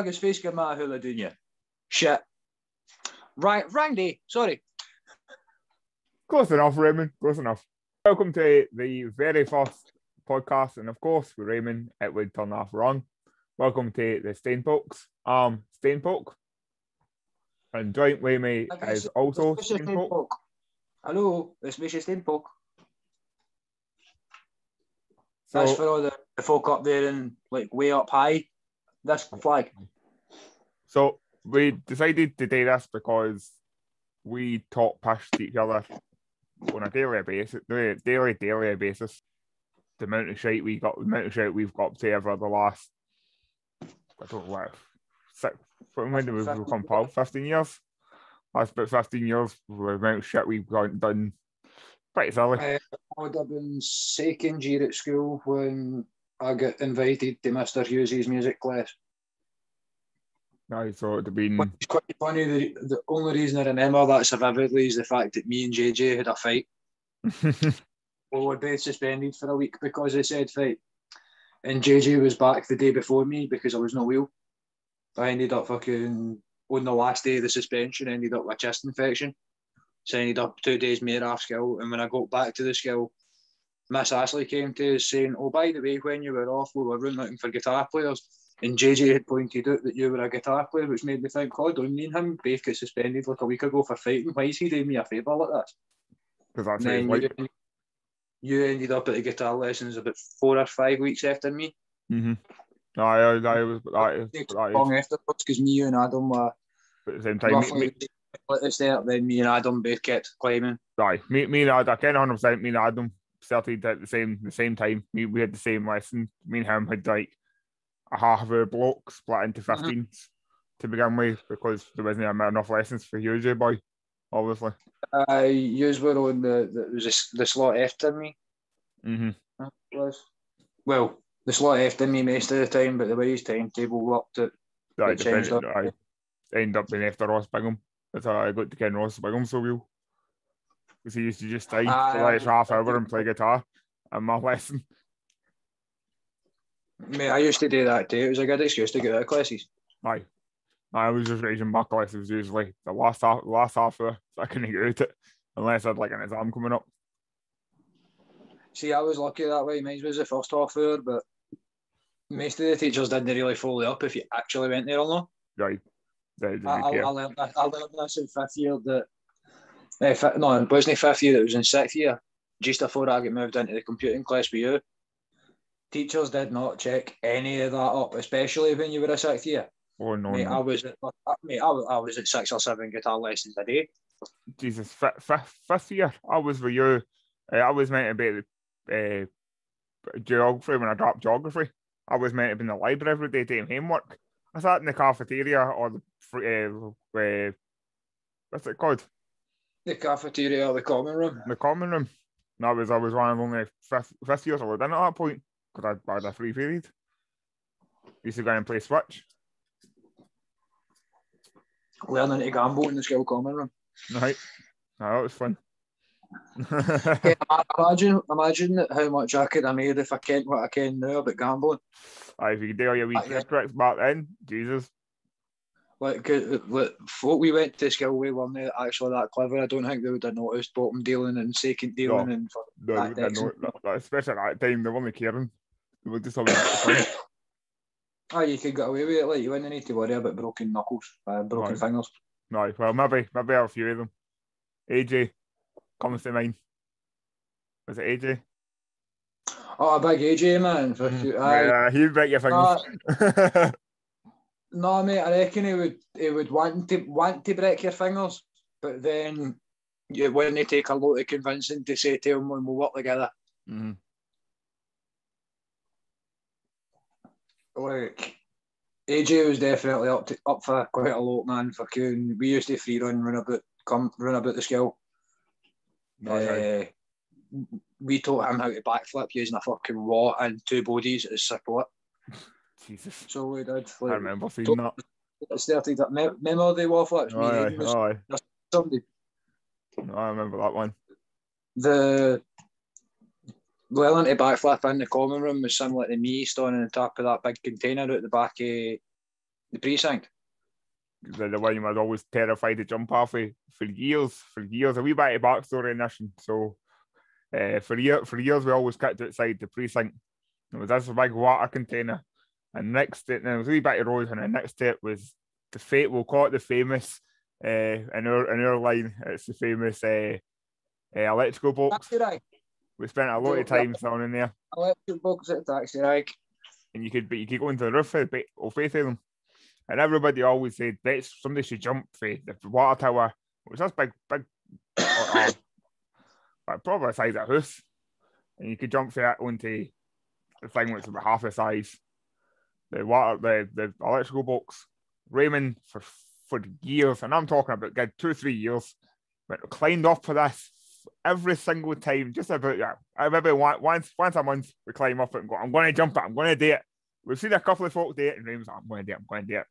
faggots face get my hula, didn't you? Shit. Right, Randy, sorry. Close enough, Raymond, close enough. Welcome to the very first podcast, and of course, with Raymond, it would turn off wrong. Welcome to the Stainpokes. Stainpoke. And Joint Waymay is also Stainpoke. Hello, it's Misha Stainpoke. So, that's for all the folk up there and like way up high. That's the flag. So we decided to do this because we talk past each other on a daily basis. The amount of shite we got, the amount of shite we've got to over the last, I don't know, what, six, when did we become pal? 15 years. That's about 15 years. The amount of shit we've done. Pretty silly. I would have been second year at school when I got invited to Mr. Hughes' music class. I thought it'd have been... It's quite funny, the only reason I remember that so vividly is the fact that me and JJ had a fight. We were both suspended for a week because they said fight. And JJ was back the day before me because I was not well. I ended up on the last day of the suspension, I ended up with a chest infection. So I ended up 2 days more off school, and when I got back to the school, Miss Ashley came to us saying, oh, by the way, when you were off, we were looking for guitar players, and JJ had pointed out that you were a guitar player, which made me think, God, don't mean him, both got suspended like a week ago for fighting. Why is he doing me a favour like that? Because then you ended up at the guitar lessons about 4 or 5 weeks after me. Mm-hmm. I was... Long afterwards, because me and Adam were... But at the same time... then me and Adam both kept climbing. Right, me and Adam, I can 100%. Me and Adam started at the same time. We had the same lesson. Me and him had like a half of a block split into 15s to begin with because there wasn't enough lessons for you, boy. Obviously, you were on the slot after me. Well, the slot after me most of the time, but the way his timetable worked, I ended up being after Ross Bingham. That's how I got to Ken Ross Bingham so well. Because he used to just stay for like half hour and play guitar in my lesson. Mate, I used to do that too. It was a good excuse to get out of classes. Aye. I was just raising my classes usually the last half hour, so I couldn't get out it unless I had like an exam coming up. See, I was lucky that way. Mine was the first half hour, but most of the teachers didn't really follow up if you actually went there or not. Right. I learned this in fifth year that it wasn't fifth year, it was in sixth year, just before I got moved into the computing class with you. Teachers did not check any of that up, especially when you were a sixth year. Oh no, mate, no. I was at 6 or 7 guitar lessons a day. Jesus, fifth year I was with you. I was meant to be geography. When I dropped geography, I was meant to be in the library every day doing homework. I sat in the cafeteria or the what's it called? The cafeteria or the common room? The common room. No, I was one of only fifth years I lived in at that point because I had a free period. Used to go and play Switch. Learning to gamble in the school common room. Right. No, that was fun. Yeah, imagine how much I could have made if I kent what I can now about gambling. If you could do all your wee tricks back then, Jesus. Like, folk we went to Skillway weren't they actually that clever. I don't think they would have noticed bottom dealing and second dealing especially at that time, they weren't caring. They were just having you could get away with it. Like, you wouldn't need to worry about broken knuckles, broken fingers. No, well, maybe a few of them. AJ comes to mind. Was it AJ? Oh, a big AJ, man. Yeah, he'd break your fingers. No, mate, I reckon he would want to break your fingers, but then you wouldn't take a lot of convincing to say to him when we'll work together. Mm-hmm. Like, AJ was definitely up for quite a lot, man. Fucking, we used to free run about the skill. We taught him how to backflip using a fucking wall and two bodies as support. Jesus. So we did. Like, I remember seeing that. It started at memory wall flips. I remember that one. The learning to backflip in the common room was similar to me standing on top of that big container at the back of The precinct. The one I was always terrified to jump off of for years. A wee bit of backstory in this. So for years we always kept outside the precinct. It was this big water container. And next to it, there was a wee bit of road, and the next step was the fate. We'll call it the famous in our line. It's the famous electrical box. Taxi rag. We spent a lot of time down in there. Electrical box at the taxi rag. And you could go into the roof and faith them. And everybody always said that somebody should jump for the water tower. It was this big like probably the size of a house. And you could jump for that onto the thing which was about half the size. The electrical box, Raymond for years, and I'm talking about good 2-3 years, but climbed up for this every single time, just about that. I remember once a month we climb up it and go, I'm going to jump it, I'm going to do it. We've seen a couple of folk do it, and Raymond's like, I'm going to do it.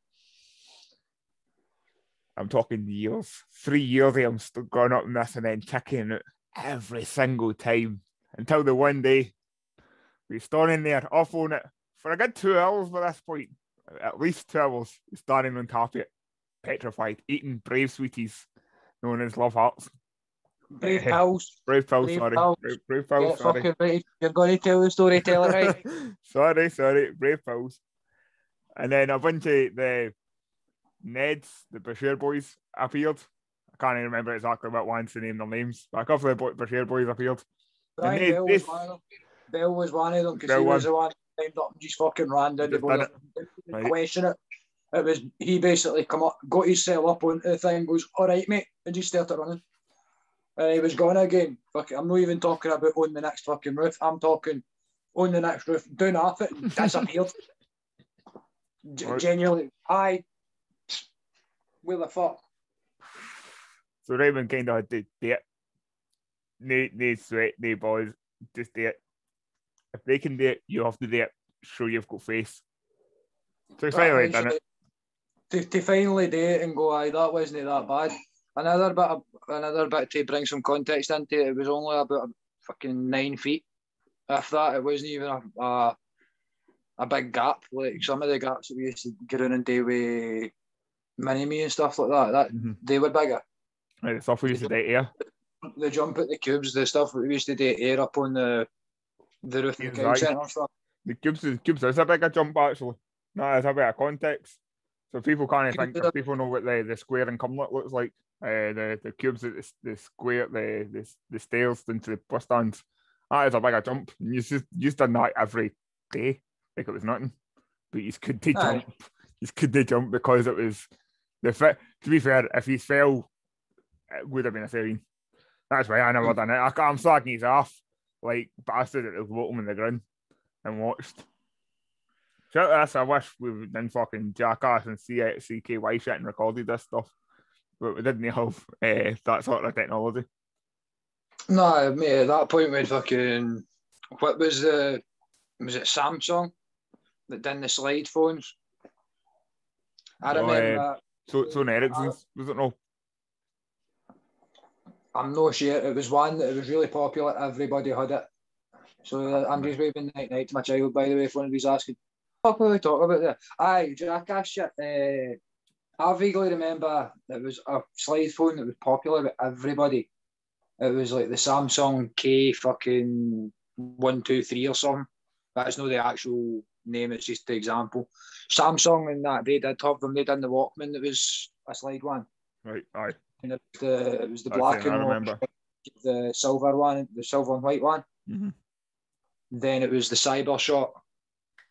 I'm talking years, 3 years of him still going up and this and then kicking it every single time until the one day we standing there off on it. For a good 2 hours by this point, at least 2 hours, he's standing on top of it, petrified, eating brave sweeties, known as love hearts. Brave pals, sorry. Fucking right. You're going to tell the story, tell it right. sorry, brave pals. And then a bunch of the Neds, the Bashir boys, appeared. I can't even remember exactly what ones to name their names, but a couple of the Bashir boys appeared. Bell was one of them, because he was the one. Up and just fucking ran down the board. Didn't question it. It was he basically come up, got himself up onto the thing, goes, all right, mate, and just started running. And he was gone again. Fuck it, I'm not even talking about on the next fucking roof. I'm talking on the next roof, down off it, and disappeared. Genuinely, aye. Where the fuck? So Raymond kind of had to do it. No sweat, no balls, just do it. If they can do it, you have to do it. Show you've got face. So he finally done it. To finally do it and go, aye, that wasn't that bad. Another bit to bring some context into it. It was only about fucking 9 feet. If that, it wasn't even a big gap like some of the gaps that we used to get in and do with Minnie and stuff like that. They were bigger. Right, the stuff we used to do at Aire. The jump at the cubes, the stuff that we used to do at Aire up on the roof and stuff. The cubes is a bigger jump actually. No, it's a bit of context. So people can't think that people know what the square in Cumnock looks like. The cubes at the square, the stairs into the bus stands. That is a bigger jump. You just done that every day, like it was nothing. But you could do jump. You could do jump because it was the fit. To be fair, if he fell, it would have been a failing. That's why I never done it. I'm slagging his off. Like, but I stood at the bottom of the ground and watched. So that's, I wish we would done fucking Jackass and CKY shit and recorded this stuff, but we didn't have that sort of technology. No, mate, at that point we'd fucking, what was the, was it Samsung that done the slide phones? I remember so Ericsson's, was it no? I'm not sure. It was one that was really popular. Everybody had it. So I'm just waving night-night to my child, by the way, if one of you's asking, what are we talking about there? Aye, Jackass shit. I vaguely remember it was a slide phone that was popular with everybody. It was like the Samsung K fucking 123 or something. That's not the actual name, it's just the example. Samsung and that, they did have them. They done the Walkman that was a slide one. Right, aye. And it was the black and orange, the silver one, the silver and white one. Mm-hmm. Then it was the cyber shot,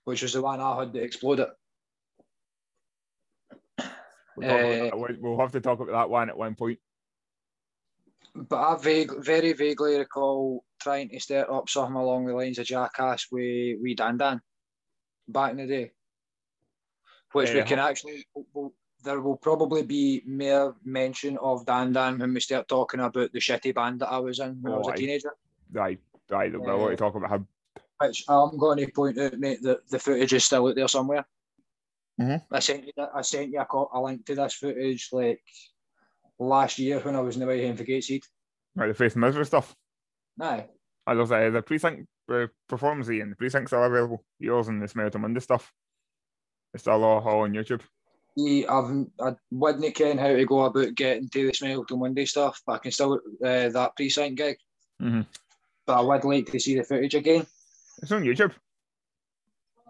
which was the one I had that exploded. We'll have to talk about that one at one point. But I very vaguely recall trying to stir up something along the lines of Jackass with wee Dan back in the day, which we can actually. There will probably be mere mention of Dan when we start talking about the shitty band that I was in when I was a teenager. Right, I want to talk about him. Which I'm going to point out, mate, that the footage is still out there somewhere. Mm-hmm. I sent you a link to this footage like last year when I was in the way home for Gateseed. Right, the Faith and Misery stuff. Aye. I love that. The precinct performance and the precincts are available. Yours and the Smell to Monday stuff. It's all on YouTube. I wouldn't ken how to go about getting to the Smelton Monday stuff, but I can still that pre-sign gig. Mm-hmm. But I would like to see the footage again. It's on YouTube.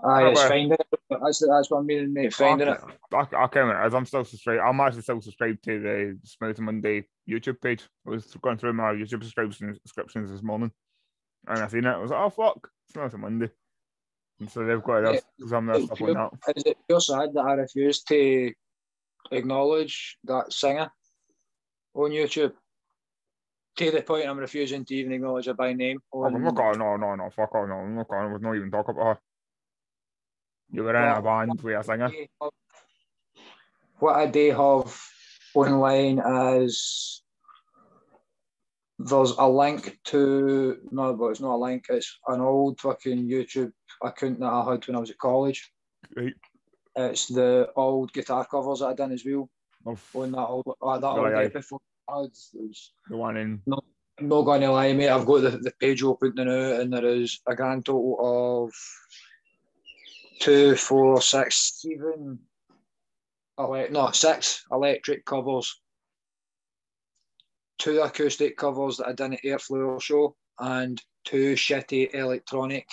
It's finding it. That's what I mean, mate, finding it. I count it as I'm still subscribed. I'm actually still subscribed to the Smelton Monday YouTube page. I was going through my YouTube subscriptions this morning, and I seen it. I was like, oh fuck, Smelton Monday. And so they've got some of that stuff on that. Is it pure sad that I refuse to acknowledge that singer on YouTube? To the point I'm refusing to even acknowledge her by name. I'm not going, no, fuck off, no, I'm not going, I was not even talking about her. You were in a band with a singer. What I do have online is there's a link to, no, but it's not a link, it's an old fucking YouTube account that I had when I was at college. Right. It's the old guitar covers that I done as well. On that old, that old before. The one in. No, I'm not going to lie, mate. I've got the page open now, and there is a grand total of 6 electric covers, 2 acoustic covers that I done at Aire Floor Show, and 2 shitty electronic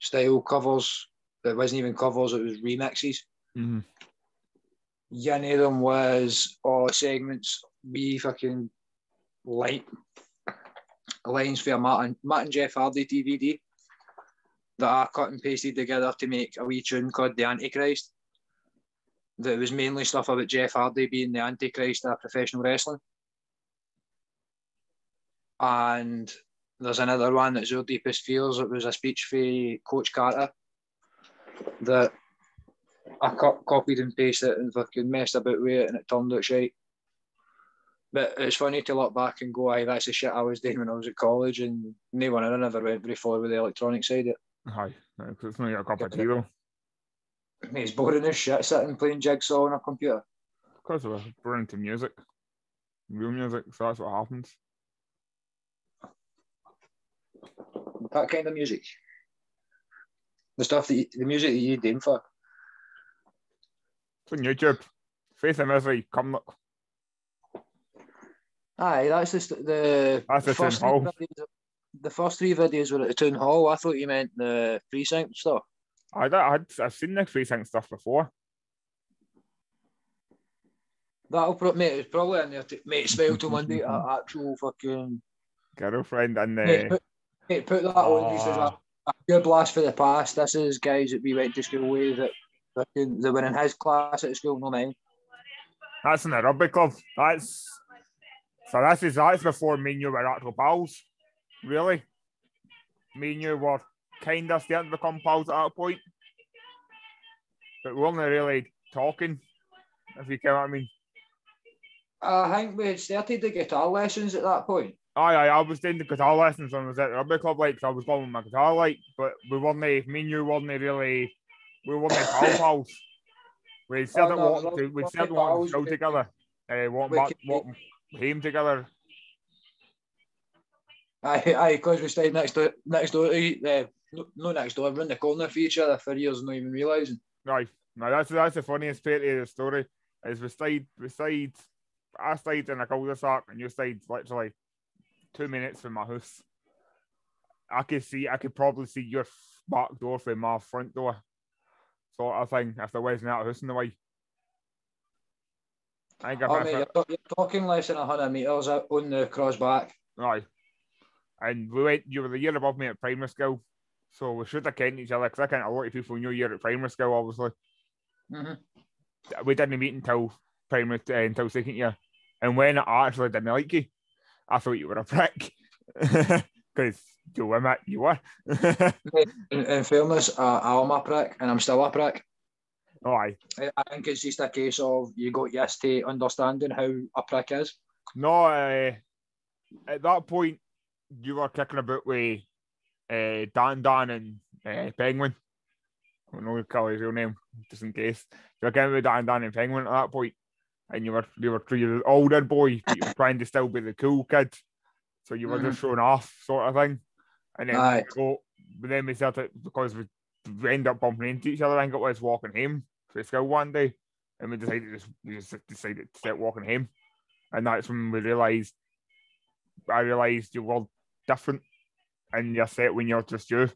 style covers that wasn't even covers, it was remixes. Mm-hmm. One of them was segments. We fucking lines for a Matt and Jeff Hardy DVD that I cut and pasted together to make a wee tune called The Antichrist. That was mainly stuff about Jeff Hardy being the Antichrist of professional wrestling. And there's another one that's Your Deepest Fears. It was a speech for Coach Carter that I copied and pasted and fucking messed about with it, and it turned out shite. But it's funny to look back and go, aye, that's the shit I was doing when I was at college, and no one I never went very far with the electronic side of it. Aye, because it's not your cup of tea, though. It's boring as shit sitting playing jigsaw on a computer. Because we're boring to music, real music, so that's what happens. That kind of music. The stuff that the music that you aim for. It's on YouTube. Faith and Misery, Cumnock. Aye, that's the first town hall. The first 3 videos were at the town hall. I thought you meant the precinct stuff. I've seen the precinct stuff before. That'll probably in there. Mate, Smelton Monday, an actual fucking girlfriend and mate, put that on. This is a pure blast for the past. This is guys that we went to school with that fucking they were in his class at school, no mine. That's in the rugby club. So that's before me and you were actual pals, really. Me and you were kind of starting to become pals at that point, but we weren't really talking, if you get what I mean. I think we had started the guitar lessons at that point. Aye, I was doing the guitar lessons when I was at the rugby club, like, so I was going with my guitar, like, but we weren't pals. We started wanting to go together, him together. Aye, because we stayed next door to each other. No, next door, round the corner for each other for years, not even realising. Right, now that's the funniest part of the story. Is I stayed in a cul-de-sac, and you stayed literally 2 minutes from my house. I could probably see your back door from my front door, sort of thing. If there wasn't that house in the way. You're talking less than 100 metres on the crossback. Right. And you were the year above me at primary school, so we should have kenned each other, because I kenned a lot of people in your year at primary school, obviously. Mm-hmm. We didn't meet until second year. And when I actually didn't like you, I thought you were a prick. Because you were. In fairness, I am a prick, and I'm still a prick. Oh, aye. I think it's just a case of you got used to understanding how a prick is. No, at that point, you were kicking about with Dan and Penguin. I don't know Kelly's real name, just in case. You were kicking with Dan and Penguin at that point, and you were the older boy, but you were trying to still be the cool kid, so you were just showing off, sort of thing. And then we started, because we ended up bumping into each other. I think it was walking home to school one day, and we just decided to start walking home, and that's when we realised. I realised the world different, and you're set when you're just you.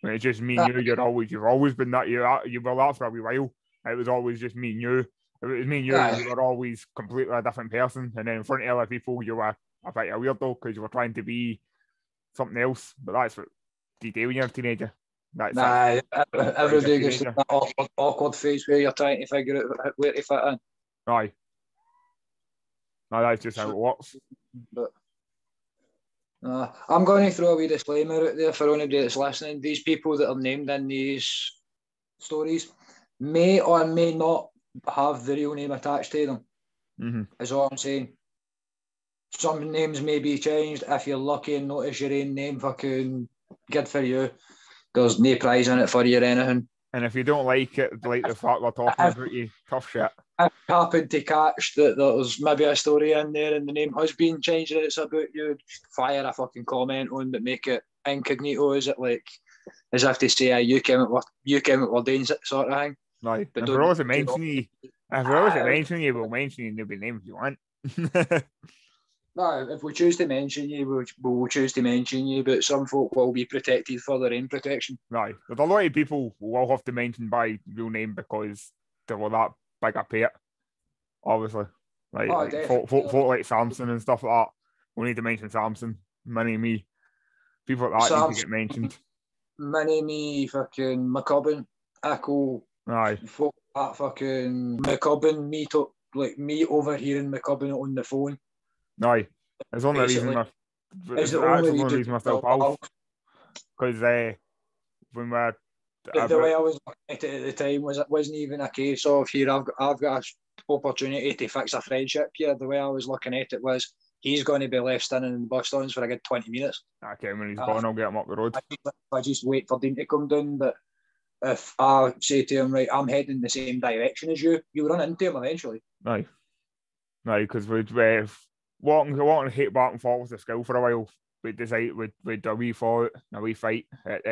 When it's just me and you, you've always been that. You were that for a wee while. It was always just me and you. It was me and you. You were always completely a different person, and then in front of other people, you were a bit of a weirdo because you were trying to be something else. But that's what you do when you're a teenager. That's every day gets that awkward phase where you're trying to figure out where to fit in. Aye. No, that's just how it works. But I'm going to throw a wee disclaimer out there for anybody that's listening. These people that are named in these stories may or may not have the real name attached to them. Mm-hmm. Is all I'm saying. Some names may be changed. If you're lucky and notice your own name, fucking good for you. There's no prize in it for you or anything. And if you don't like it, like the fact we're talking about you, tough shit. I happened to catch that there was maybe a story in there and the name has been changed and it's about you, fire a fucking comment on that, make it incognito, is it like, as if to say, you came up with doing sort of thing. Right. But if we're always mentioning you, we'll mention you, there'll be names you want. No, if we choose to mention you, we'll choose to mention you, but some folk will be protected for their own protection. Right. There's a lot of people we'll have to mention by real name because they were that big a pair, obviously. Like folk like Samson and stuff like that. We need to mention Samson, Minnie, me. People like that need to get mentioned. Minnie, me, fucking McCubbin, Echo. Aye. Folk like that fucking McCubbin, me overhearing McCubbin on the phone. Aye, it's only basically, the only reason we're still pals. Because when we're... The way I was looking at it at the time was it wasn't even a case of, here, I've got an opportunity to fix a friendship here. The way I was looking at it was, he's going to be left standing in the bus stands for a good 20 minutes. Okay, when he's gone, I'll get him up the road. I just wait for Dean to come down, but if I say to him, right, I'm heading in the same direction as you, you'll run into him eventually. Aye. No, because we'd... Walking hit back and forth with the skill for a while. We decided we'd do a wee fallout and a wee fight at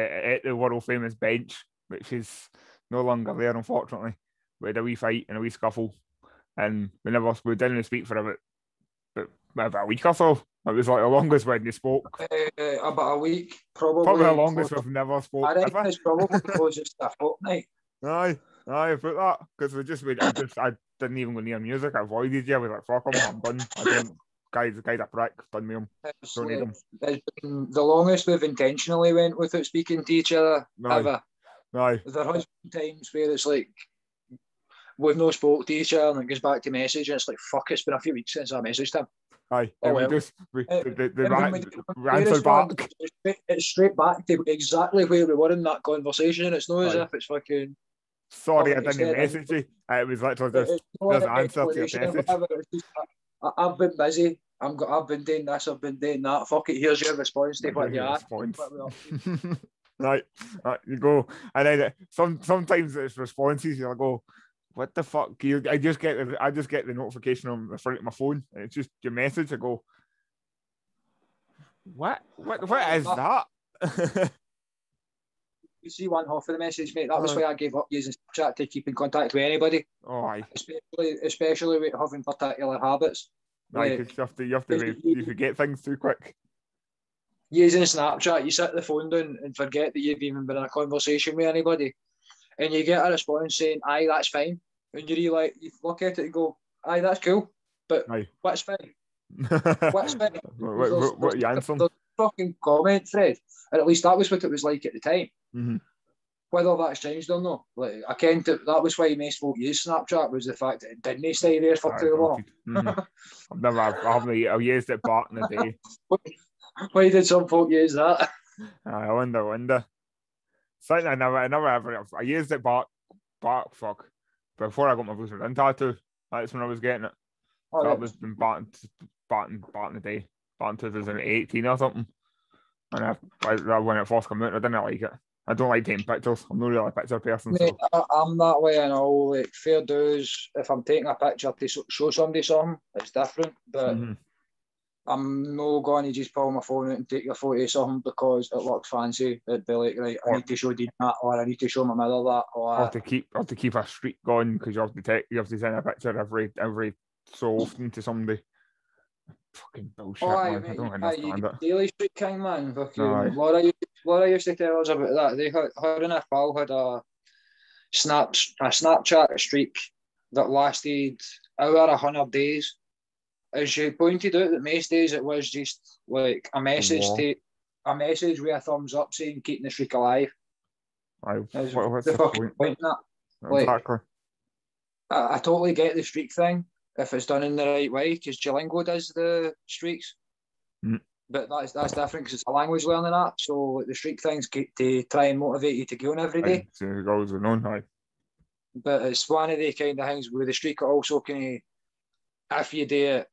the world famous bench, which is no longer there, unfortunately. We had a wee fight and a wee scuffle, and we didn't speak for about a week or so. It was like the longest when they spoke. About a week, probably. Probably the longest we've never spoke. I reckon it's probably closest to a fortnight. Aye, about that, because I didn't even go near music. I avoided you. I was like, fuck him, I'm done. I didn't. Guys, a prick, done me him. Don't need him. It's been the longest we've intentionally went without speaking to each other ever. No. There has been times where it's like we've not spoke to each other, and it goes back to message, and it's like fuck. It's been a few weeks since I messaged him. Aye, oh, well. We answered back. It's straight back to exactly where we were in that conversation, and it's not as if it's fucking. Sorry, I didn't message you. It was literally just an answer to your message. I've been busy. I've been doing this. I've been doing that. Fuck it. Here's your response to what you asked. Right, you go. And then sometimes it's responses. You'll go, what the fuck? I just get the notification on the front of my phone, and it's just your message. I go, what is that? You see one half of the message, mate. That was why I gave up using Snapchat to keep in contact with anybody. Oh, aye. Especially with having particular habits. Aye, because you forget things too quick. Using Snapchat, you set the phone down and forget that you've even been in a conversation with anybody, and you get a response saying, "Aye, that's fine," and you look at it and go, "Aye, that's cool," but what's fine? What's fine? What are you answering? The fucking comment thread, and at least that was what it was like at the time. Mm-hmm. Whether that's changed or not, I can't. That was why most folk use Snapchat, was the fact that it didn't stay there for too long. Mm-hmm. I've used it back in the day. Why did some folk use that? I wonder. Something I never ever. I used it back. Fuck. Before I got my voice and tattoo, that's when I was getting it. Oh, that was been back in the day, back in 2018 or something. And when it first came out, I didn't like it. I don't like taking pictures. I'm not really a picture person. Mate, so. I'm that way, and all like fair dues. If I'm taking a picture to show somebody something, it's different. But I'm not going to just pull my phone out and take your photo of something because it looks fancy. It'd be like, right, I need to show Dean that, or I need to show my mother that, or to keep a streak going because you have to send a picture every so often to somebody. Fucking bullshit. I don't understand it. Daily Street King, man. Fucking no, Laura used to tell us about that. They had, her and her pal had a Snapchat streak that lasted over 100 days. And she pointed out that most days it was just like a message with a thumbs up saying keeping the streak alive. What's the fucking point in that? Exactly. Like, I totally get the streak thing if it's done in the right way, because Duolingo does the streaks. Mm. But that's different because it's a language learning app. So like, the streak things get to try and motivate you to go on every day. So it goes on, aye. But it's one of the kind of things where the streak also can, if you do it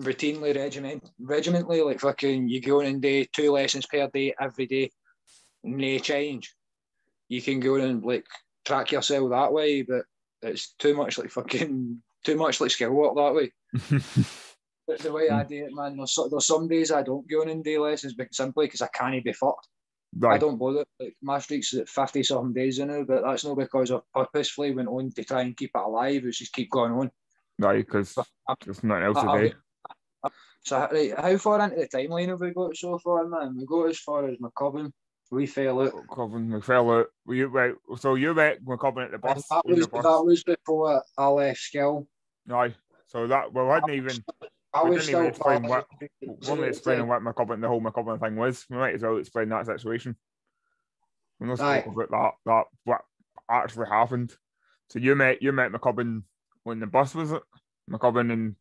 routinely, regimentally, like fucking you go in and do 2 lessons per day every day, no change. You can go in and like track yourself that way, but it's too much like skill work that way. But the way I do it, man, there's some days I don't go in and do lessons simply because I can't be fucked. Right. I don't bother. Like, my streak's at 50-something days now, but that's not because I purposefully went on to try and keep it alive. It's just keep going on. Right, because there's nothing else to do. So, right, how far into the timeline have we got so far, man? We got as far as McCubbin. We fell out. You met McCubbin at the bus. That was before I left Skill. Right, so that, well, we didn't even explain what McCubbin, the whole McCubbin thing was. We might as well explain that situation. We're not talking about that, what actually happened. So you met McCubbin when the bus was it? McCubbin and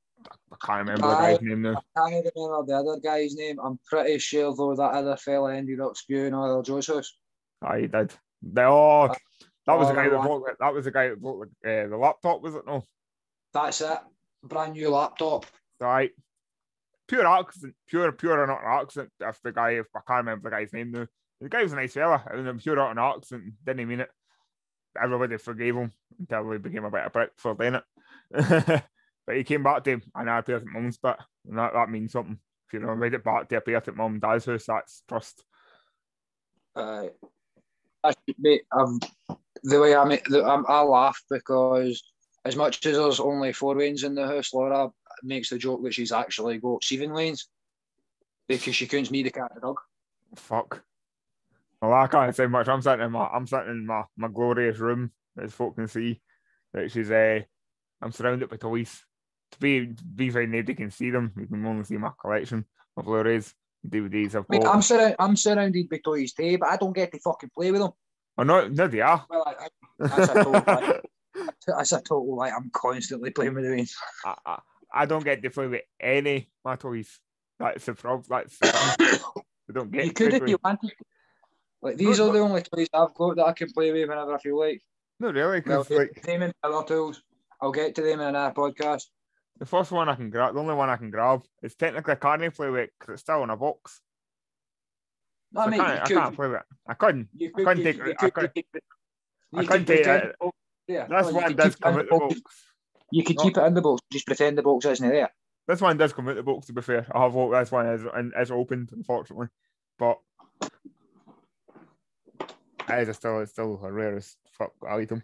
I can't remember the guy's name now. I can't remember the other guy's name. I'm pretty sure though that other fella ended up spewing Joel Joseph. Aye, he did. That was the guy that bought the laptop, was it? No. That's it. Brand new laptop. Right. Pure accident. Pure not an accident. If I can't remember the guy's name now. The guy was a nice fella. I mean, pure not an accident. Didn't he mean it? Everybody forgave him until he became a bit of a prick for doing it. But he came back to another perfect mum's bit, and that means something. If you don't read it back to a perfect mum and dad's house, that's trust. Mate, I laugh because as much as there's only 4 lanes in the house, Laura makes the joke that she's actually got 7 lanes because she counts me the cat and the dog. Fuck. Well, I can't say much. I'm sitting in my glorious room, as folk can see, which is I'm surrounded by toys. To be fair, nobody can see them. You can only see my collection of Blu-rays, DVDs. I'm surrounded by toys today, but I don't get to fucking play with them. Oh no, they are. Well, that's a total lie. That's a total lie. I'm constantly playing with them. I don't get to play with any of my toys. That's the problem. I don't get. You could if you wanted. Like these are the only toys I've got that I can play with whenever I feel like. No, really. Well, name and other tools. I'll get to them in another podcast. The first one I can grab, the only one I can grab, is technically I can't play with because it's still in a box. No, so mate, I can't play with it. I couldn't take it. This one does come out the box. You could keep it in the box, just pretend the box isn't there. This one does come out the box, to be fair. I have this one is opened, unfortunately. But it's still a rarest fuck item.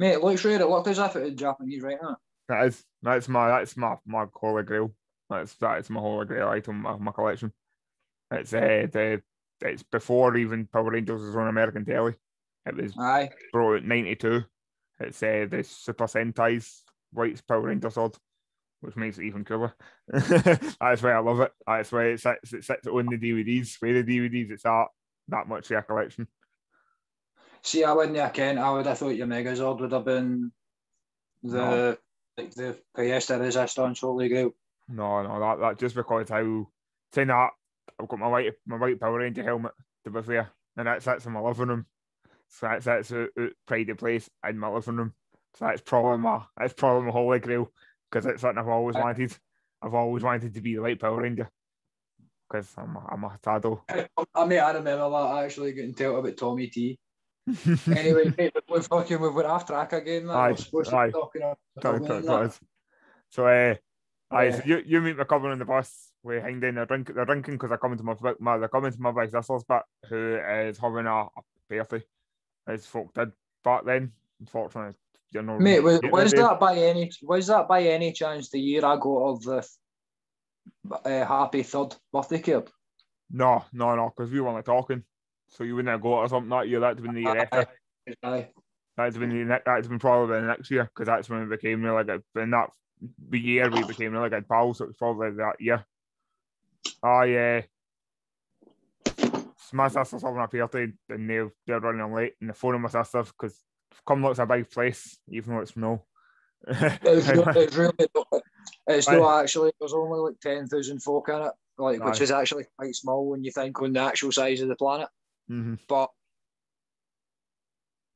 Mate, it looks rare. It looked as if it was Japanese, right now. That is. That's my holy grail. That's my holy grail item of my collection. It's it's before even Power Rangers was on American telly. It was brought out in 1992. It's the Super Sentai's White's Power Ranger sword, which makes it even cooler. That's why I love it. That's why it sits on the DVDs. Where the DVDs, it's at that much of a collection. See, I wouldn't have Ken. I would have thought your Megazord would have been the Fiesta Resistance Holy Grail. No, that just because how saying that I've got my white Power Ranger helmet, to be fair, and that sits in my living room. So that sits out pride of place in my living room. So that's probably my Holy Grail because it's something I've always wanted. I've always wanted to be the White Power Ranger. Because I'm a taddo. I mean, I remember that actually getting told about Tommy T. Anyway, we've went off track again, man. Aye. We're supposed to be talking about So so you meet McCubbin on the bus with Hingden. They're drinking because they're coming to my big sister's bit, who is having a party, as folk did back then. Unfortunately, you know. Mate, was that by any chance the year I got of the happy third birthday card? No, because we weren't talking, so you wouldn't have got it or something that year. That'd been the year after. That's been probably the next year, because that's when we became really good. In that year, we became really good pals. So it was probably that year. My sister's having a party and they're running late, and they're phoning my sister because Cumnock's a big place, even though it's no. It's not actually. There's only like 10,000 folk in it, which is actually quite small when you think on the actual size of the planet. Mm-hmm. But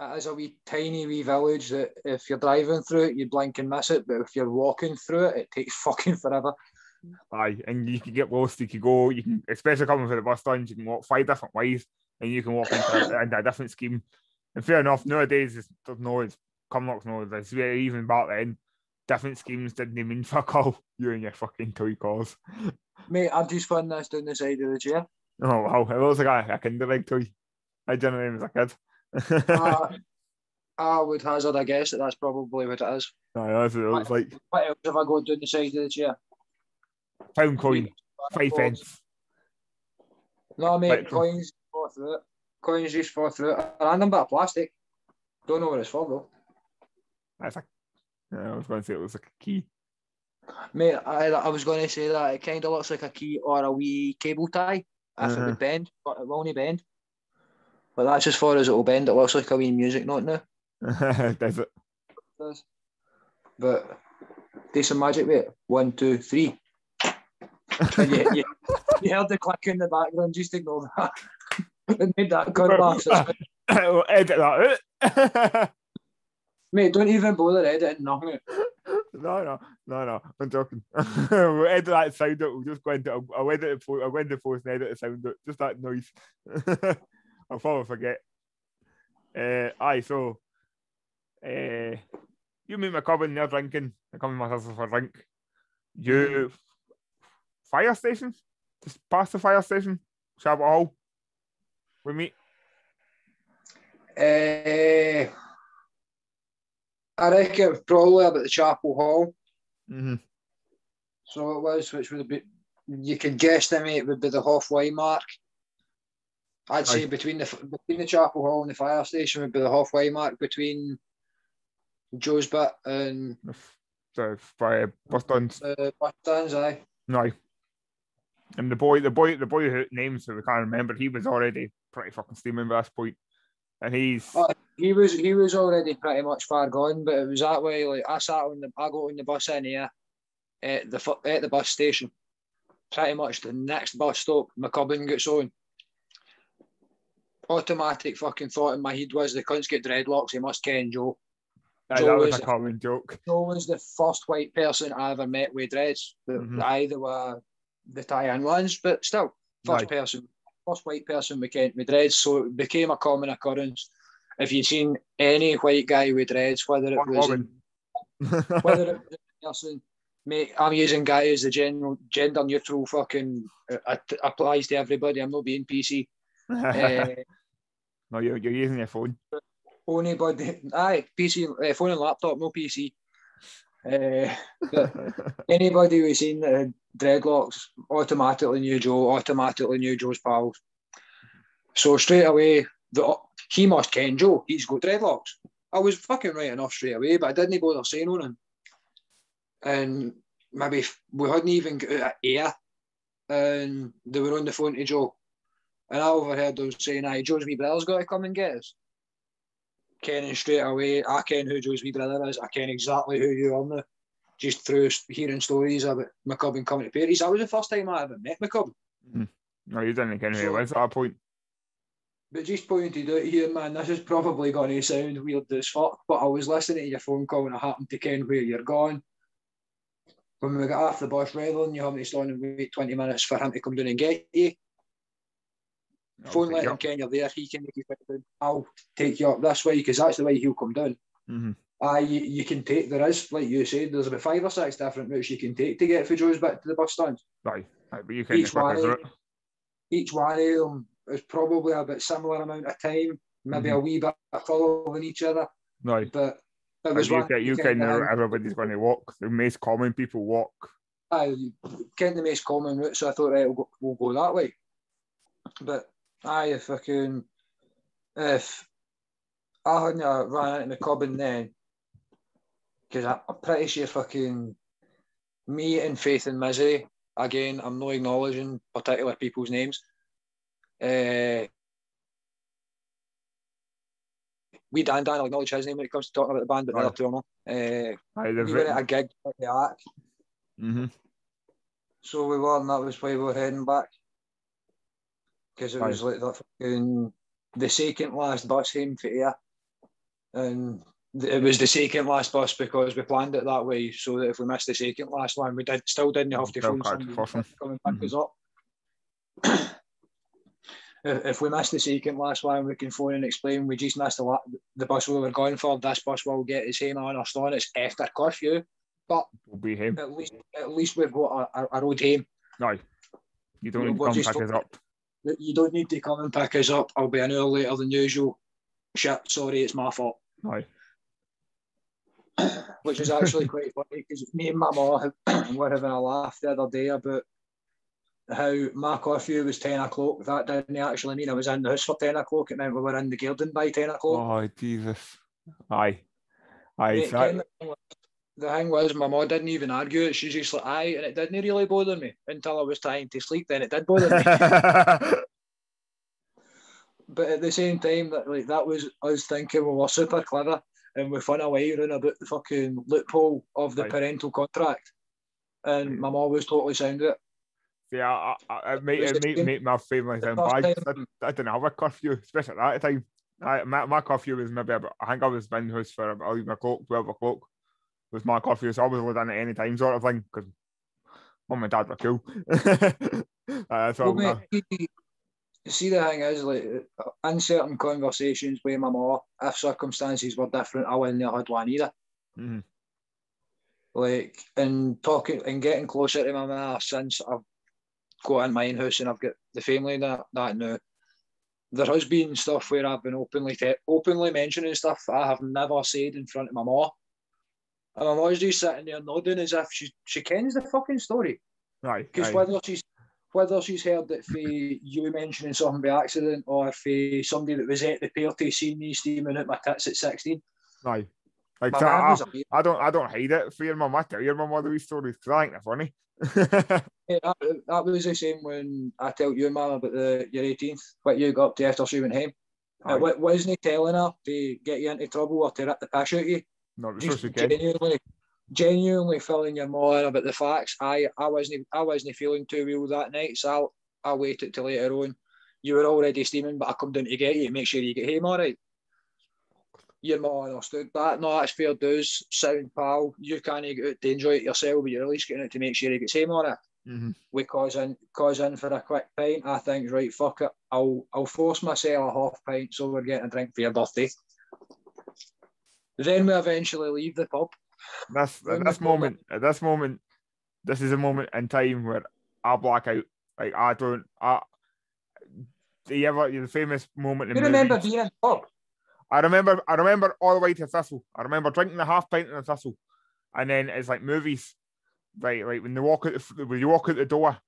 it is a wee tiny wee village that if you're driving through it, you blink and miss it, but if you're walking through it, it takes fucking forever. Aye, and you can get lost, you can, especially coming for the bus stands, you can walk 5 different ways, and you can walk into a different scheme. And fair enough, nowadays, it's even back then, different schemes didn't mean fuck all, you and your fucking toy cars. Mate, I've just found this down the side of the chair. Oh, wow, it looks like a Kinder Egg toy. I didn't know him as a kid. I would hazard a guess that's probably what it is. No, that's what it looks like. What else have I got down the side of the chair? Pound coin, 5 pence. No, mate, coins fall through it. Coins just fall through it. A random bit of plastic. Don't know what it's for though. I was going to say it looks like a key. Mate, I was going to say that it kind of looks like a key or a wee cable tie. If it would bend, but it will only bend. But that's as far as it will bend. It looks like a wee music note now. Does it? It does. But do some magic with it. 1, 2, 3. You heard the click in the background. Just ignore that. It made that good laugh. We'll edit that out. Mate, don't even bother editing nothing. No. I'm joking. We'll edit that sound out. We'll just go into I'll edit the post and edit the sound out. Just that noise. I'll probably forget. So you meet McCubbin, they're drinking. I come with my sister for a drink. You fire station? Just past the fire station? Shabbat Hall? We meet? I reckon it was probably about the Chapel Hall. Mm-hmm. So it was, which would be, you could guess to me, it would be the halfway mark. I'd say between the Chapel Hall and the fire station would be the halfway mark between Joe's bit and the bus stands. Aye. No. And the boy who names who we can't remember, he was already pretty fucking steaming by this point. And he was already pretty much far gone, but it was that way. Like I got on the bus in here at the bus station. Pretty much the next bus stop, McCubbin gets on. Automatic fucking thought in my head was the cunts get dreadlocks, he must ken Joe. That was a common joke. Joe was the first white person I ever met with dreads. Mm-hmm. Either were the tie-in ones, but still, first white person we kent with dreads, so it became a common occurrence. If you'd seen any white guy with dreads, whether it was a person, mate, I'm using guy as the general gender-neutral fucking applies to everybody. I'm not being PC. No, you're using your phone. Only body, aye, PC, phone and laptop, no PC. Anybody we've seen dreadlocks automatically knew Joe, automatically knew Joe's pals. So straight away, he must ken Joe. He's got dreadlocks. I was fucking right enough straight away, but I didn't bother saying on him. And maybe we hadn't even got out of Aire, and they were on the phone to Joe. And I overheard them saying, aye, Joe's wee brother's got to come and get us. Kenning straight away, I ken who Joe's wee brother is, I ken exactly who you are now, just through hearing stories about McCubbin coming to parties. That was the first time I ever met McCubbin. Mm. No, you didn't ken who it was at that point. But just pointed out here, man, this is probably going to sound weird as fuck, but I was listening to your phone call and I happened to ken where you're going. When we got off the bus, rather than you having to stand and wait 20 minutes for him to come down and get you, phone let him ken you're there, he can make you come down. I'll take you up this way because that's the way he'll come down. Mm-hmm. you can take, there is, like you said, there's about 5 or 6 different routes you can take to get from Joe's back to the bus stand. Right, but you can each one of them is probably about similar amount of time, maybe a wee bit further than each other. No, but it was you kind of everybody's going to walk. The most common people walk. I kind of the most common route, so I thought, right, we'll go that way. But if I hadn't run out of McCubbin then, because I'm pretty sure me and Faith and Misery, again, I'm not acknowledging particular people's names. We Dan, I'll acknowledge his name when it comes to talking about the band, but the other two are not. We were at a gig at the Arc. So we were, and that was why we were heading back. Because it was like that the second last bus home for Aire. And it was the second last bus because we planned it that way so that if we missed the second last one, we still didn't have to phone somebody coming back us up. If we missed the second last one, we can phone and explain we just missed the bus we were going for. This bus will get us home on our stone. It's after curfew, but we'll be home. At least we've got a road home. No, you don't need to come pick us up. You don't need to come and pick us up. I'll be an hour later than usual. Shit, sorry, it's my fault. No. Which is actually quite funny because me and my mum were having a laugh the other day about how my curfew was 10 o'clock. That didn't actually mean I was in the house for 10 o'clock. It meant we were in the garden by 10 o'clock. Oh, Jesus. Aye. The thing was, my mum didn't even argue it. She's just like, aye, and it didn't really bother me until I was trying to sleep. Then it did bother me. But at the same time, that was us thinking we were super clever and we found a way around about the loophole of the parental contract. And my mum was totally sound at it. Yeah, it made my family sound bad. I didn't have a curfew, especially at that time. My curfew was maybe about, I think I was in the house for about 11 o'clock, 12 o'clock. Was my curfew, so I was allowed in at any time, sort of thing, because mum and dad were cool. See, the thing is, in certain conversations with my mum, if circumstances were different, I wouldn't have had one either. And talking and getting closer to my mum since I've got in my own house and I've got the family that now. There has been stuff where I've been openly mentioning stuff I have never said in front of my mum. And I'm always just sitting there nodding as if she kens the fucking story. Right. Because whether she's heard that you mentioning something by accident or if somebody that was at the party seen me steaming out my tits at 16. Right. Like I don't hide it for your mum. I tell your mum all these stories because I think they're funny. That was the same when I tell you, mum, about your 18th, what you got up to after she went home. Wasn't he telling her to get you into trouble or to rip the piss out of you? No, it was just genuinely filling your mind about the facts. I wasn't feeling too well that night, so I waited till later on. You were already steaming, but I come down to get you to make sure you get home all right. Your mum understood that. No, that's fair dues. Sound pal. You can't get out to enjoy it yourself, but you're at least getting out to make sure he gets home on it. We cause in for a quick pint. I think, right, fuck it. I'll force myself a half pint so we're getting a drink for your birthday. Then we eventually leave the pub. This is a moment in time where I black out. Like I don't. Do you ever? The famous moment. You remember being in the pub? I remember all the way to Thistle. I remember drinking a half pint in a Thistle, and then it's like movies, right? Like when you walk out the door,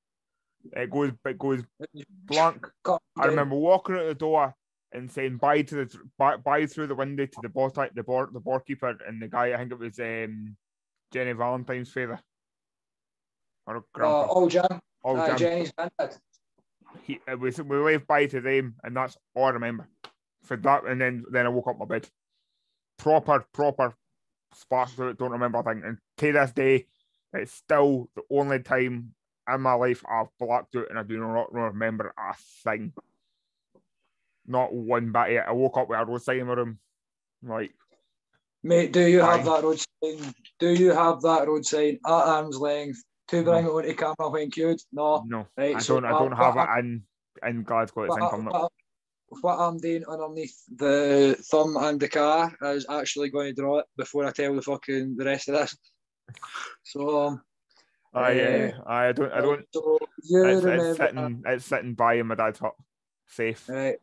it goes blank. I remember walking out the door and saying bye through the window to the barkeeper and the guy. I think it was Jenny Valentine's father. Or grandpa. Old Jan. Jenny's granddad. We waved bye to them, and that's all I remember. For that, and then I woke up my bed. Proper sparks through it, don't remember a thing. And to this day, it's still the only time in my life I've blacked out and I do not remember a thing. Not one bit yet. I woke up with a road sign in my room. Like, mate, do you have that road sign at arm's length to bring it onto camera when queued? No. Right, I don't have it in Glasgow. what I'm doing underneath the thumb and the car is actually going to draw it before I tell the fucking the rest of this. So I don't so it's sitting by in my dad's hut. Safe. Right.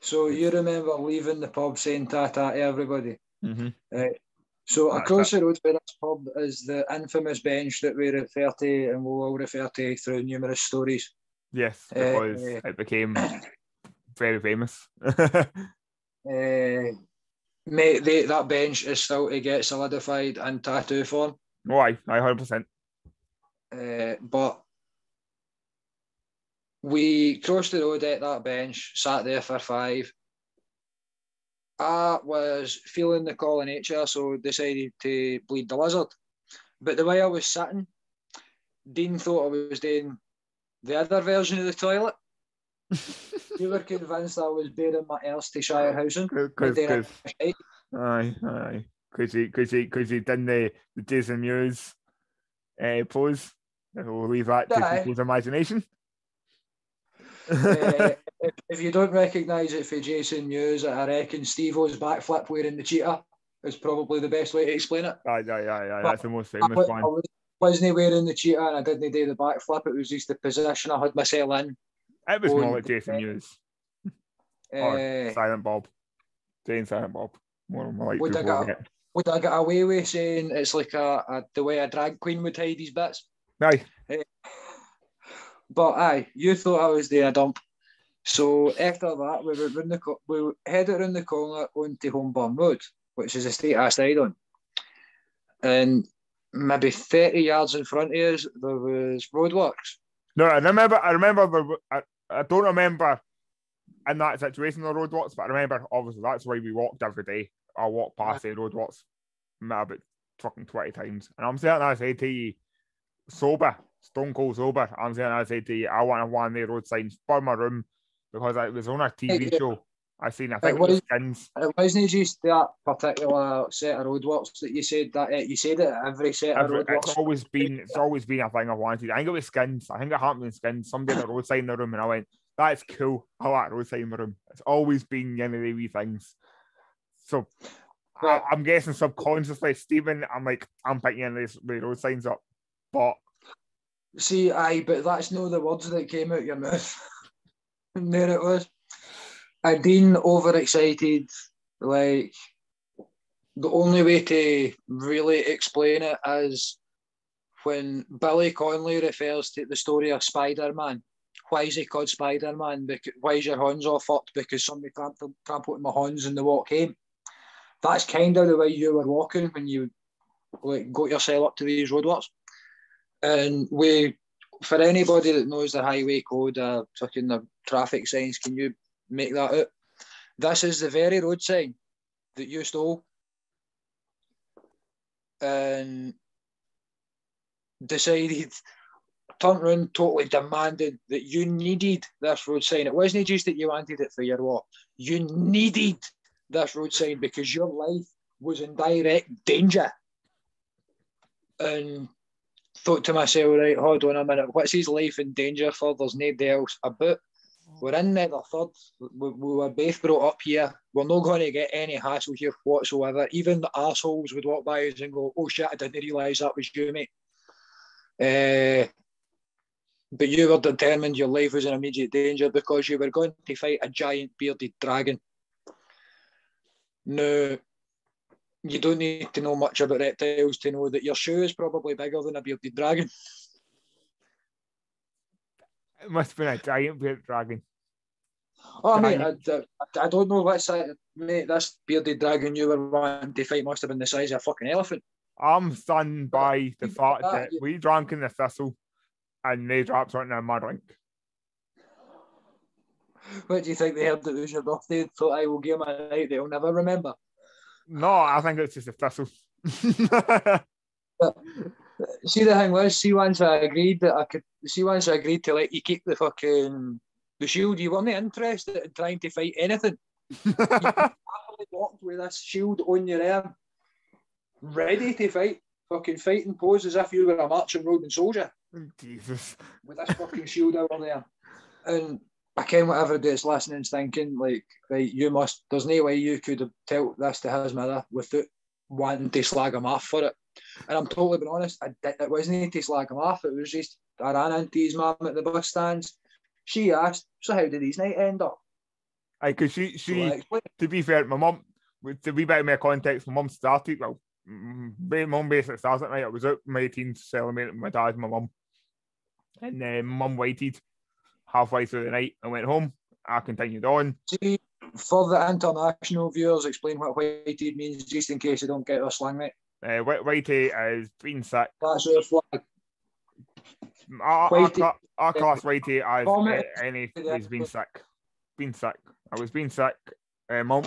So you remember leaving the pub saying ta-ta to everybody. Mm-hmm. Right. So across the road by this pub is the infamous bench that we refer to and we'll all refer to through numerous stories. Yes, because it became very famous. Mate, that bench is still to get solidified in tattoo form. Oh, aye, 100%. But we crossed the road at that bench, sat there for 5. I was feeling the call of nature, so decided to bleed the lizard. But the way I was sitting, Dean thought I was doing the other version of the toilet. You were convinced I was bearing my arse to Shire housing. Aye. Because he done the Jason Mewes pose. We'll leave that to people's imagination. If you don't recognise it for Jason Mewes, I reckon Steve-O's backflip wearing the cheetah is probably the best way to explain it. Aye. That's the most famous one. I wasn't wearing the cheetah and I didn't do the backflip. It was just the position I had myself in. It was more like Jason Mewes. Or Silent Bob. Doing Silent Bob. More like would I get away with saying it's like the way a drag queen would hide his bits? Aye. But aye, you thought I was there a dump. So after that, we headed round the corner onto Homeburn Road, which is the estate I stayed on. And maybe 30 yards in front of us, there was roadworks. No, I don't remember in that situation the roadworks, but I remember, obviously, that's why we walked every day. I walked past the roadworks about fucking 20 times. And I'm certain I said to you, sober, stone cold sober, I'm saying I said to you, I want one of the road signs for my room because it was on a TV show. I seen, I think it was Skins. It wasn't just that particular set of roadworks that you said that you said it every set of roadworks. It's always been a thing I wanted. I think it was Skins. I think it happened in Skins. Somebody had a road sign in the room and I went, that's cool. I like road sign in my room. It's always been one of the wee things. So I'm guessing subconsciously, Stephen, I'm picking any of these road signs up. But see, aye, but that's not the words that came out your mouth. And there it was. And Dean overexcited, like the only way to really explain it is when Billy Conley refers to the story of Spider-Man. Why is he called Spider-Man? Why is your horns all fucked? Because somebody trampled my horns in the walk home. That's kind of the way you were walking when you got yourself up to these roadworks. And for anybody that knows the highway code, fucking the traffic signs, can you make that out? This is the very road sign that you stole and decided, turned round, totally demanded that you needed this road sign. It wasn't just that you wanted it for your walk. You needed this road sign because your life was in direct danger. And thought to myself, right, hold on a minute, what's his life in danger for? There's nobody else about. We're in Netherthird. We were both brought up here. We're not going to get any hassle here whatsoever. Even the arseholes would walk by us and go, oh shit, I didn't realise that was you, mate. But you were determined your life was in immediate danger because you were going to fight a giant bearded dragon. Now, you don't need to know much about reptiles to know that your shoe is probably bigger than a bearded dragon. It must have been a giant bearded dragon. Oh, giant. Mate, I don't know what size. Mate, this bearded dragon you were wanting to fight must have been the size of a fucking elephant. I'm stunned by the fact that we drank in the Thistle and they dropped something in my drink. What do you think they heard that it was your birthday and thought I will give them a night they'll never remember? No, I think it's just a Thistle. See, the thing was, once I agreed to let you keep the fucking the shield, you weren't interested in trying to fight anything. You happily walked with this shield on your arm, ready to fight, fucking fighting pose as if you were a marching Roman soldier. Jesus, with this fucking shield over there, and I ken whatever it is listening's thinking, like, right, you must, there's no way you could have told this to his mother without wanting to slag him off for it. And I'm totally being honest, it wasn't to slag him off, it was just, I ran into his mum at the bus stands. She asked, so how did his night end up? Aye, because she so, to be fair, my mum, to be better in my context, my mum started, well, my mum basically started at night, I was out in my teens celebrating with my dad and my mum. And then my mum waited halfway through the night and went home. I continued on. See, for the international viewers, explain what Whitey means, just in case you don't get our slang, mate. Whitey is being sick. That's your flag. Our class Whitey as any has been sick. Been sick. I was being sick. Mum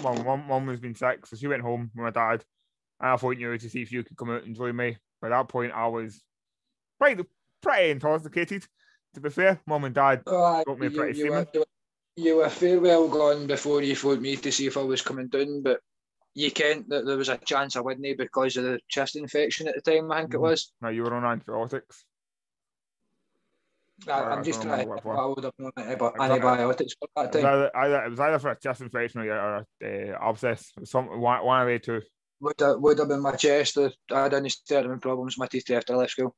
was being sick, so she went home with my dad. And I thought, you know, to see if you could come out and join me. By that point, I was pretty intoxicated. To be fair, Mum and Dad got me pretty similar. You were fair well gone before you phoned me to see if I was coming down, but you kent that there was a chance I wouldn't because of the chest infection at the time, I think it was. No, you were on antibiotics. I'm just trying to hold up on antibiotics for that time. It was either for a chest infection or an abscess, one of the two. Would have been my chest. I had any certain problems with my teeth after I left school.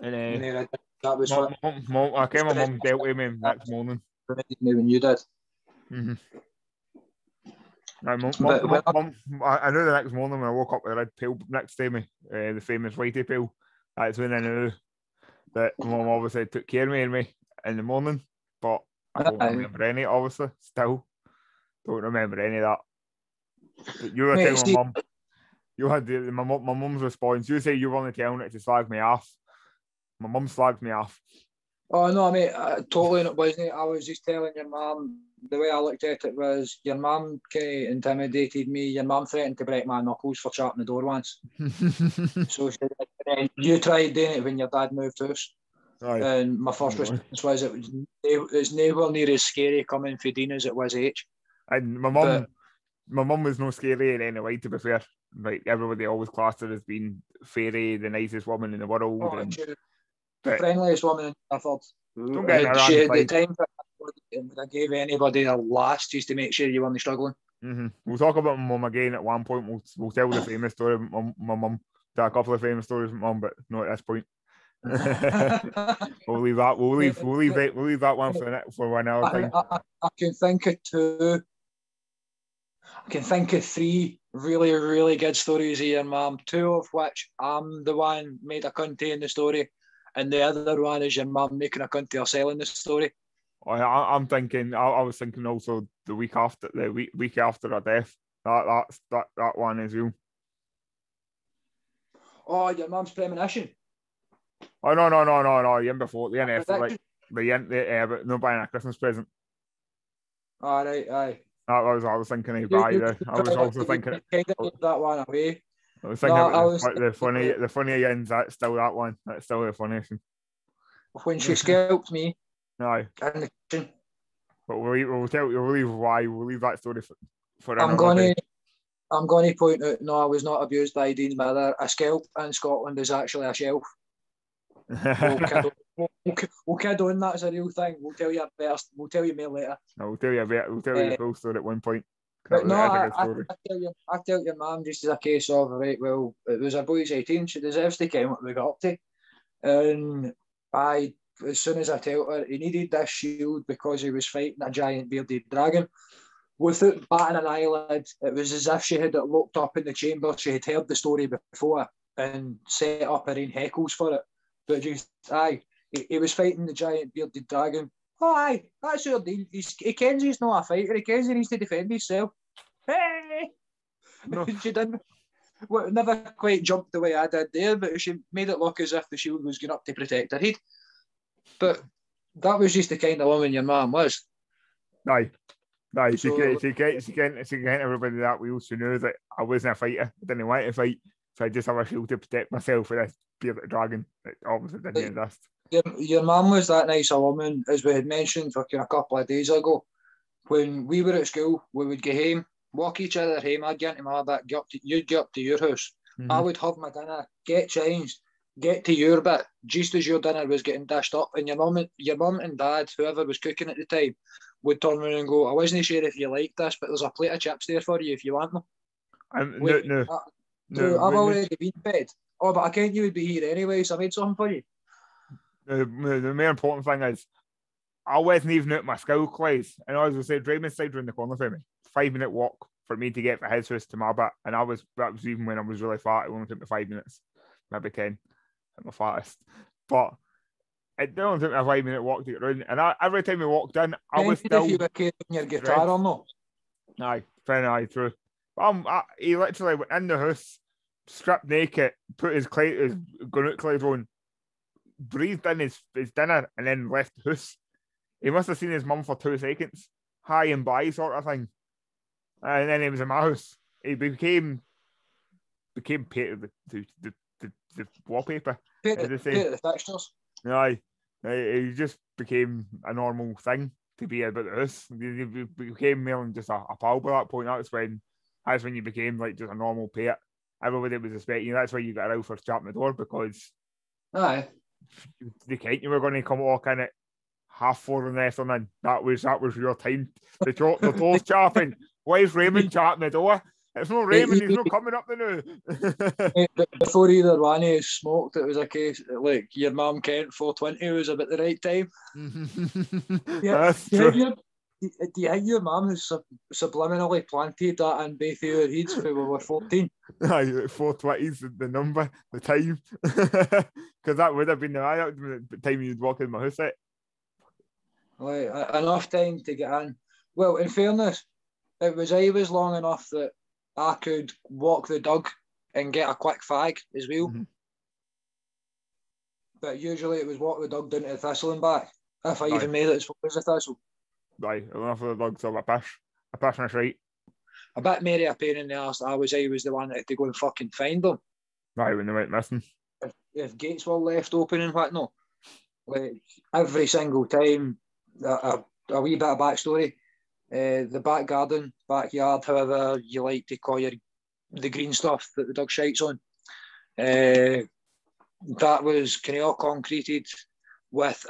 And that was I came my mum dealt with me next morning. When you did. Mm-hmm. I knew the next morning when I woke up with a red pill next to me, the famous Whitey pill. That's when I knew that Mum obviously took care of me in the morning, but I don't remember any, obviously, still. Don't remember any of that. But you were telling my mum, you had my mum's response, you say you were only telling it to slag me off. My mum slagged me off. Oh, no, mate, totally not, wasn't it? I was just telling your mum, the way I looked at it was, your mum kind of intimidated me. Your mum threatened to break my knuckles for trapping the door once. So she said, you tried doing it when your dad moved house. Right. And my first response was, it's nowhere near as scary coming for Dean as it was H. And my mum was no scary in any way, to be fair. Like, everybody always classed her as being fairy, the nicest woman in the world. Oh, and the friendliest woman in Netherthird. Don't get around she had the time for it, I gave anybody a last just to make sure you weren't struggling. Mm-hmm. We'll talk about my mum again at one point. We'll tell the famous story of my mum. There are a couple of famous stories of my mum, but not at this point. We'll leave that one for 1 hour time. I can think of two. I can think of three really, really good stories here, mum. Two of which I'm the one made a cunt in the story. And the other one is your mum making a cunt or selling the story. I was thinking also the week after her death. That one as well. Oh, your mum's premonition. Oh no! The end before, the end after, like but not buying a Christmas present. All right, aye. I was also thinking. That one away. I was thinking the funny end's that one. That's still the funniest thing. When she scalped me. No. In the kitchen. But we'll leave why. We'll leave that story for another day. I'm going to point out, no, I was not abused by Dean's mother. A scalp in Scotland is actually a shelf. We'll kid on, that's a real thing. We'll tell you more later. No, we'll tell you the full story at one point. But no, I tell your mum just as a case of, right, well, it was a boy's 18, she deserves to ken what we got up to. And as soon as I tell her, he needed this shield because he was fighting a giant bearded dragon. Without batting an eyelid, it was as if she had it locked up in the chamber. She had heard the story before and set up her own heckles for it. But just, he was fighting the giant bearded dragon. Oh, aye, that's your deal. He kens he's not a fighter. He kens he needs to defend himself. Hey! No. She didn't. Well, never quite jumped the way I did there, but she made it look as if the shield was going up to protect her head. But that was just the kind of woman your mum was. Aye. She kent everybody that wheel. She knew that I wasn't a fighter. I didn't want to fight. So I just have a shield to protect myself with this bearded dragon. It obviously didn't exist. Your mum was that nice a woman, as we had mentioned fucking a couple of days ago. When we were at school, we would go home, walk each other home. I'd get into my back, you'd get up to your house. Mm-hmm. I would have my dinner, get changed, get to your bit just as your dinner was getting dished up, and your mum and dad, whoever was cooking at the time, would turn around and go, I wasn't sure if you liked this, but there's a plate of chips there for you if you want them. I've already been fed. Oh, but I can't, you would be here anyway, so I made something for you. The more important thing is, I wasn't even at my school class, and as I said, Raymond's side round the corner for me, 5 minute walk for me to get from his house to my bit, and that was even when I was really fat. It only took me 5 minutes, maybe 10 at my fattest, but it only took me a 5 minute walk to get round, and every time we walked in, I was still... If you were carrying your guitar or not? Aye, fair enough, true. He literally went in the house, stripped naked, put his granite clothes on, breathed in his dinner, and then left the house. He must have seen his mum for 2 seconds, high and by sort of thing. And then he was in my house. He became part of the wallpaper. Part of the fixtures. No, he just became a normal thing to be about the house. He became more than just a pal by that point. That's when you became like just a normal pet. Everybody was expecting you. That's why you got out for chapping the door, because they thought you were going to come walk in at 4:30 in the afternoon. That was your time. The door's chapping. Why is Raymond chapping the door? It's not Raymond. He's not coming up the now. Before either one of us smoked, it was a case like your mum Kent 4:20 was about the right time. Yeah. Do you think your mum has subliminally planted that in both of your heads when we were 14? 4:20 is the number, the time. Because that would have been the time you'd walk in my house at. Like, enough time to get in. Well, in fairness, I was long enough that I could walk the dog and get a quick fag as well. Mm-hmm. But usually it was walk the dog down to the Thistle and back, if I even made it as far as the Thistle. Right, enough of the dogs, a piss and a shite. I bet Mary a pain in the arse. I was the one that had to go and fucking find them. Right, when they went missing. If gates were left open and whatnot, like every single time, a wee bit of backstory. The back garden, backyard, however you like to call the green stuff that the dog shites on. That was all concreted with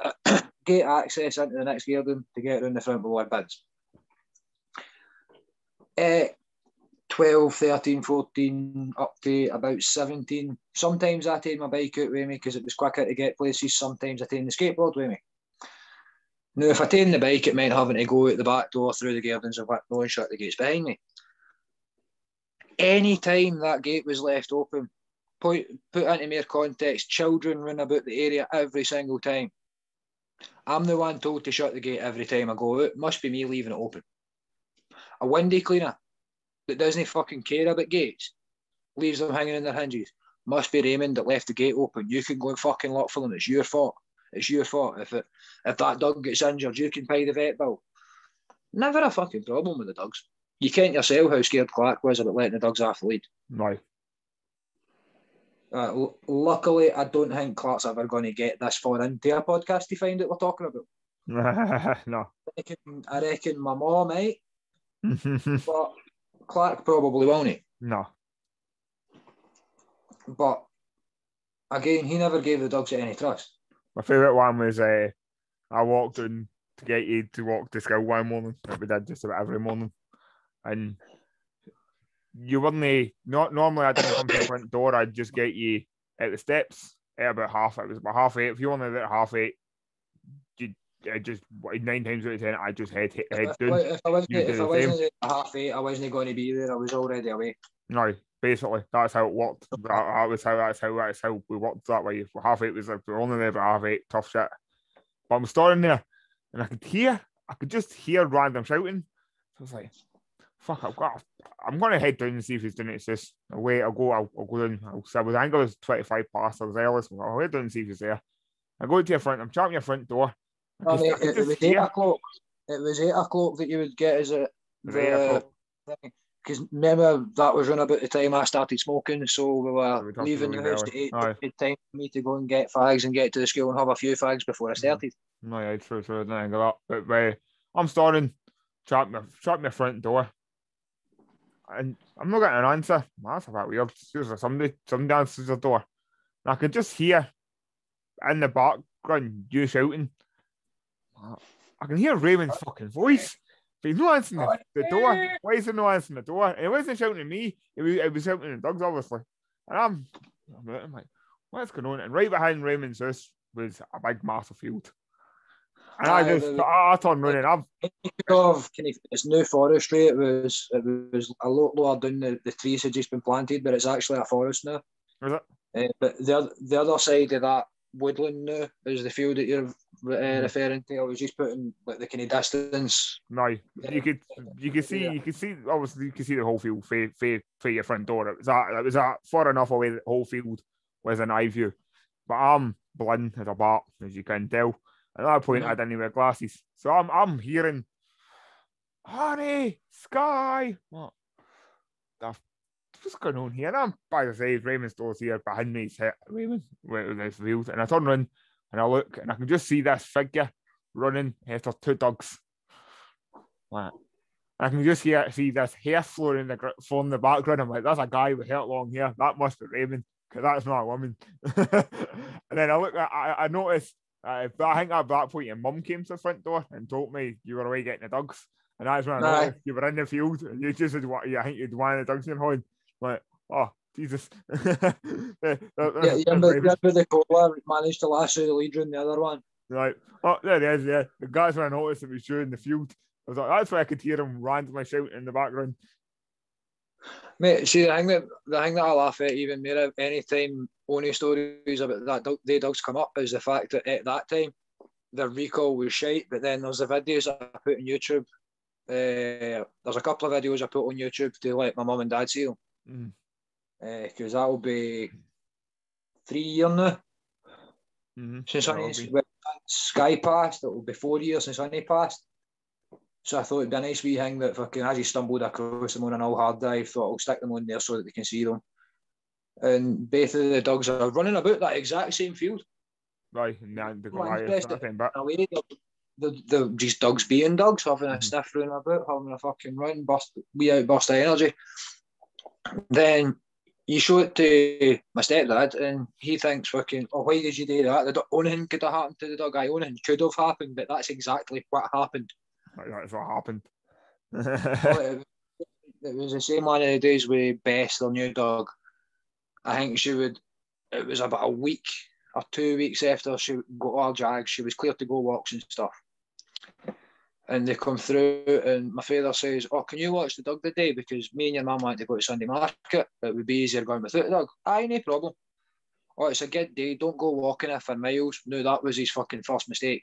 gate access into the next garden to get around the front of our bins. 12, 13, 14, up to about 17. Sometimes I take my bike out with me because it was quicker to get places. Sometimes I take the skateboard with me. Now, if I take the bike, it meant having to go out the back door through the gardens and whatnot and shut the gates behind me. Any time that gate was left open, put into more context, children run about the area every single time. I'm the one told to shut the gate every time I go out. Must be me leaving it open. A window cleaner that doesn't fucking care about gates leaves them hanging on their hinges. Must be Raymond that left the gate open. You can go and fucking look for them. It's your fault. It's your fault. If that dog gets injured, you can pay the vet bill. Never a fucking problem with the dogs. You can't yourself how scared Clark was about letting the dogs off the lead. Right. Luckily, I don't think Clark's ever going to get this far into a podcast to find out we're talking about. No. I reckon my mom might, but Clark probably won't. No. But again, he never gave the dogs any trust. My favourite one was I walked in to get you to walk to school one morning, like we did just about every morning, and you wouldn't, not normally I didn't come to the front door, I'd just get you at the steps at about 8:30. If you were there at 8:30, I just 9 times out of 10 I just head down. If I wasn't at 8:30, I wasn't going to be there. I was already away. No, basically that's how it worked. That's how we worked that way. 8:30 was like, we're only there at 8:30. Tough shit. But I'm standing there, and I could just hear random shouting. So I was like, fuck, I'm going to head down and see if he's doing it. It's just, wait, I'll go down. I think I was 25 past, I was early, so I'll head down and see if he's there. I go to your front, I'm chapping your front door. It was 8 o'clock that you would get, is it? Because remember, that was around about the time I started smoking, so we were leaving the house at 8, time for me to go and get fags and get to the school and have a few fags before I started. No, yeah, true, I didn't think of that. But I'm starting, chapping my front door. And I'm not getting an answer. That's a bit weird. Somebody answers the door. And I could just hear in the background you shouting. I can hear Raymond's fucking voice, but he's not answering the door. Why is he not answering the door? And he wasn't shouting at me, it was shouting at the dogs, obviously. And I'm like, what's going on? And right behind Raymond's house was a big massive field. And I turned around and it's new forestry. It was a lot lower down. The trees had just been planted, but it's actually a forest now. Is it? But the other side of that woodland now is the field that you're referring to. I was just putting like the kind of distance. No, you could see obviously you could see the whole field for your front door. It was far enough away that the whole field was an eye view. But I'm blind as a bat, as you can tell. At that point, I didn't wear glasses, so I'm hearing, "Honey, Sky, what the what's going on here?" And I'm by the side, Raymond's door's here behind me. He's hit Raymond with his wheels, and I turn around and I look, and I can just see this figure running after two dogs. What? And I can just see this hair flowing in the background. I'm like, "That's a guy with hair long hair. That must be Raymond, because that's not a woman." And then I look, I notice. But I think at that point your mum came to the front door and told me you were away getting the dogs, and that's when I know you were in the field and you just said what I think you'd want the dogs in home. Like, oh Jesus. Remember the caller managed to lasso the leader in the other one. Right. Oh, there it is, yeah. The guys when I noticed it was you in the field. I was like, that's why I could hear him randomly shouting in the background. Mate, see the thing that I laugh at even more any time only stories about that day dogs come up is the fact that at that time their recall was shite, but then there's the videos that I put on YouTube. There's a couple of videos I put on YouTube to let my mum and dad see them. Because that'll be 3 years now since Sky passed. It'll be 4 years since Annie passed. So I thought it'd be a nice wee thing that fucking as you stumbled across them on an all hard drive, thought I'll stick them on there so that they can see them. And both of the dogs are running about that exact same field. Right, and they're just dogs being dogs, having a sniff running about, having a fucking run, wee outburst of energy. Then you show it to my stepdad, and he thinks, fucking, oh, why did you do that? The only thing could have happened to the dog. Only thing could have happened, but that's exactly what happened. That's what happened. It was the same one of the days with Bess, their new dog. I think it was about a week or 2 weeks after she got our jags, she was cleared to go walks and stuff. And they come through and my father says, oh, can you watch the dog today? Because me and your mum want to go to Sunday market. It would be easier going without the dog. Aye, no problem. Oh, it's a good day. Don't go walking it for miles. No, that was his fucking first mistake.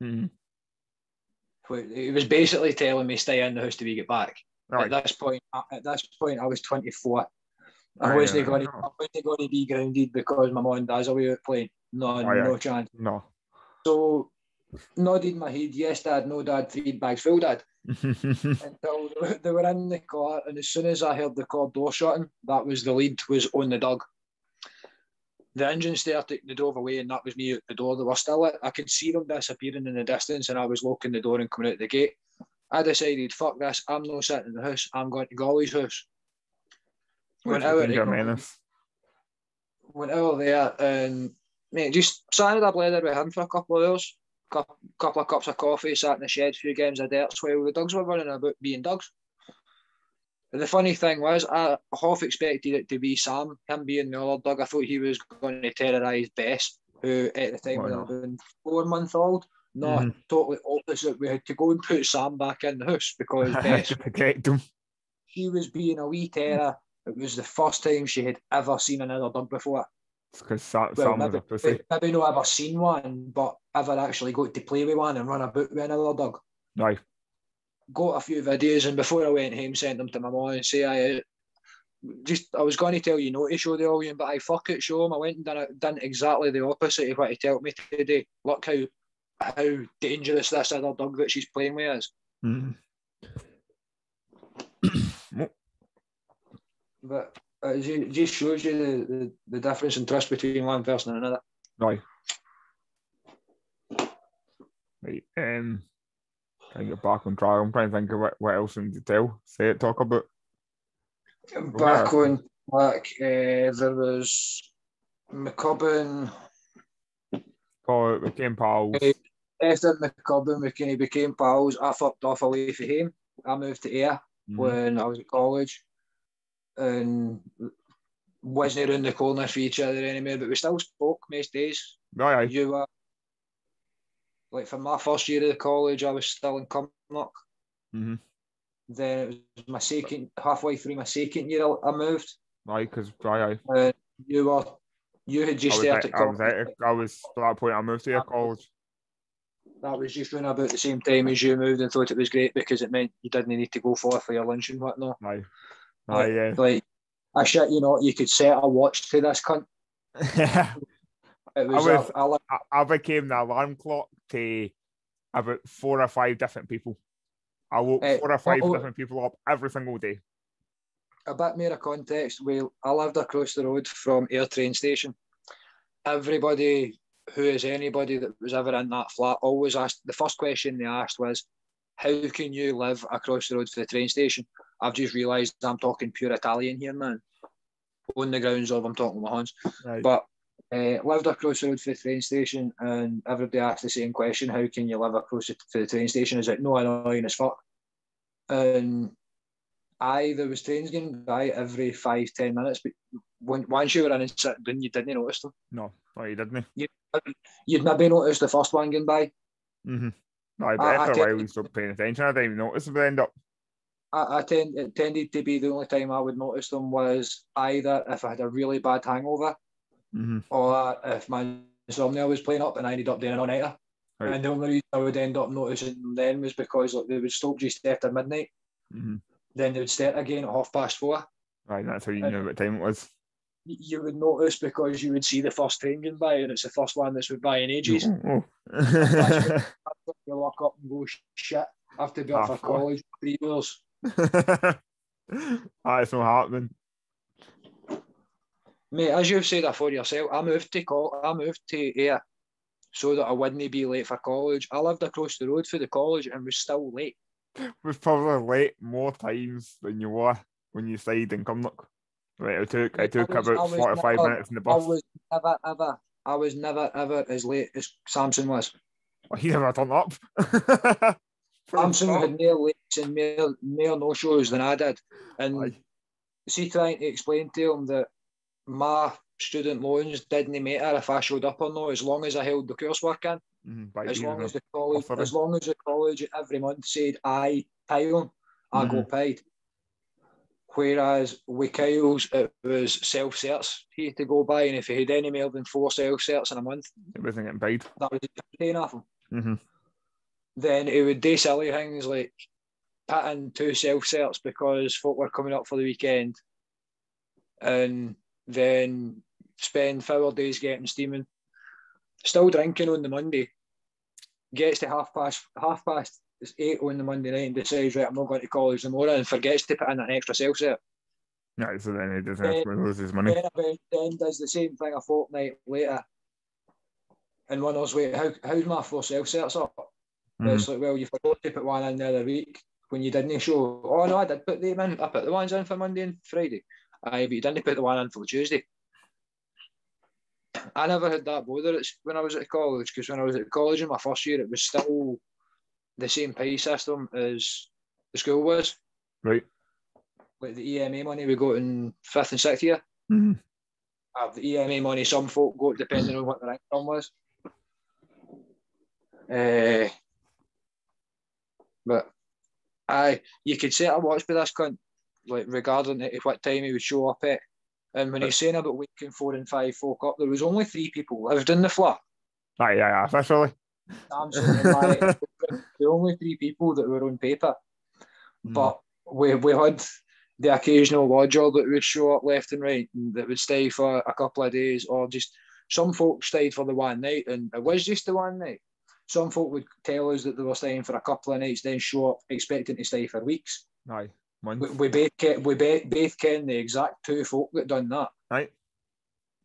He was basically telling me stay in the house till we get back. Right. At this point, I was 24. I wasn't going to be grounded because my mum and dad's away out playing. No chance. No. So nodded my head. Yes, Dad. No, Dad. 3 bags full, Dad. Until they were in the car, and as soon as I heard the car door shutting, that was the lead was on the dog. The engine started, they drove away, and that was me at the door. They were still at. I could see them disappearing in the distance, and I was locking the door and coming out the gate. I decided, fuck this, I'm not sitting in the house, I'm going to Golly's house. Went out there, and mate, just sat in a bladder with him for a couple of hours, couple of cups of coffee, sat in the shed, few games of darts while the dogs were running about being dogs. The funny thing was, I half expected it to be Sam, him being the other dog. I thought he was going to terrorise Bess, who at the time was 4 months old. No, totally opposite. We had to go and put Sam back in the house because Bess, to protect him. She was being a wee terror. It was the first time she had ever seen another dog before. It's because Sam was a pussy. Maybe not ever seen one, but ever actually got to play with one and run about with another dog. No. Got a few videos, and before I went home, sent them to my mum and say, I was going to tell you not to show the audience, but I fuck it, show them. I went and done exactly the opposite of what he told me today. Look how dangerous this other dog that she's playing with is. But it just shows you the difference in trust between one person and another. Right. Trying to get back on track. I'm trying to think of what else in detail. Talk about. Back on track, there was McCubbin. Oh, we became pals. After McCubbin, we became pals. I fucked off away from him. I moved to Aire when I was at college. And wasn't around the corner for each other anymore, but we still spoke most days. Aye, aye. You were, like, for my first year of college, I was still in Cumnock. Mm-hmm. Then it was my second, halfway through my second year, I moved. Aye, because, aye, aye. You were, you had just started college. I was, at that point, I moved to your college. That was just around about the same time as you moved and thought it was great because it meant you didn't need to go for your lunch and whatnot. Aye. Aye, yeah. Like, I shit you not, you could set a watch to this cunt. I became the alarm clock to about 4 or 5 different people. I woke 4 or 5 different people up every single day. A bit more of context, I lived across the road from Aire train station. Everybody who is anybody that was ever in that flat always asked, the first question they asked was, how can you live across the road from the train station? I've just realised I'm talking pure Italian here, man. On the grounds of I'm talking with my hands. Right. But lived across the road for the train station and everybody asked the same question, how can you live across to the train station? Is it no annoying as fuck? And there was trains going by every 5-10 minutes, but once you were in and sitting down, you didn't notice them. No, well, you didn't. You'd maybe noticed the first one going by. Mm-hmm. No, but after a while we stopped paying attention. I didn't even notice them end up. It tended to be the only time I would notice them was either if I had a really bad hangover or if my insomnia was playing up and I ended up doing an all-nighter. Right. And the only reason I would end up noticing them then was because they would stop just after midnight. Mm-hmm. Then they would start again at 4:30. Right, that's how you knew what time it was. You would notice because you would see the first train going by and it's the first one that's been by in ages. Oh. You lock up and go, shit, I have to be up for college for 3 years. That's not happening, mate. As you've said that for yourself, I moved to Aire so that I wouldn't be late for college. I lived across the road for the college and was still late. Was probably late more times than you were when you stayed in Cumnock. Right, I took about 45 minutes in the bus. I was never ever as late as Samson was. Well, he never turned up. Samson had more late and more no-shows than I did. And see, trying to explain to him that my student loans didn't matter if I showed up or not, as long as I held the coursework in. As long as the college every month said, "I pay them," I got paid. Whereas with Kyle's, it was self-certs he had to go by, and if he had any more than 4 self-certs in a month, it wasn't getting paid. That was paying off him. Mm-hmm. Then he would do silly things like pitting 2 self-certs because folk were coming up for the weekend, and then spend 4 days getting steaming, still drinking on the Monday. Gets to half past 8 on the Monday night and decides, right, I'm not going to college tomorrow, and forgets to put in an extra self-cert. No, so then he doesn't have to lose his money. Then does the same thing a fortnight later, and wonders, wait, how's my 4 self-certs up? It's like, well, you forgot to put one in the other week when you didn't show. Oh no, I did put them in. I put the ones in for Monday and Friday. Aye, but you didn't put the one in for Tuesday. I never had that bother when I was at college, because when I was at college in my first year, it was still the same pay system as the school was. Right. Like the EMA money we got in 5th and 6th year. Mm-hmm. The EMA money some folk got depending on what their income was. But you could set a watch by this cunt, like regarding what time he would show up at. And when he's saying about waking 4 and 5 folk up, there was only 3 people lived in the flat. Aye, aye, officially. The only 3 people that were on paper. But we had the occasional lodger that would show up left and right, and that would stay for a couple of days, or just some folk stayed for the one night, and it was just the one night. Some folk would tell us that they were staying for a couple of nights, then show up expecting to stay for weeks. Aye. We both ken the exact 2 folk that done that. Right.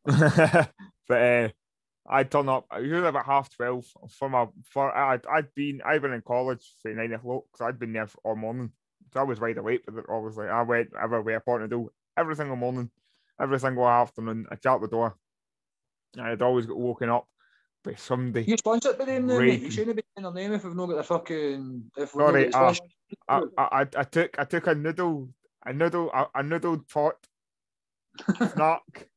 But I'd turn up usually about 12:30 I'd been in college say 9 o'clock, so I'd been there all morning. So I was wide awake, but obviously I went everywhere I wanted to do every single morning, every single afternoon. I shut the door, I'd always get woken up by somebody. You sponsored by them now, mate. You shouldn't be saying their name if we've not got the fucking. Sorry, I took a noodled pot snack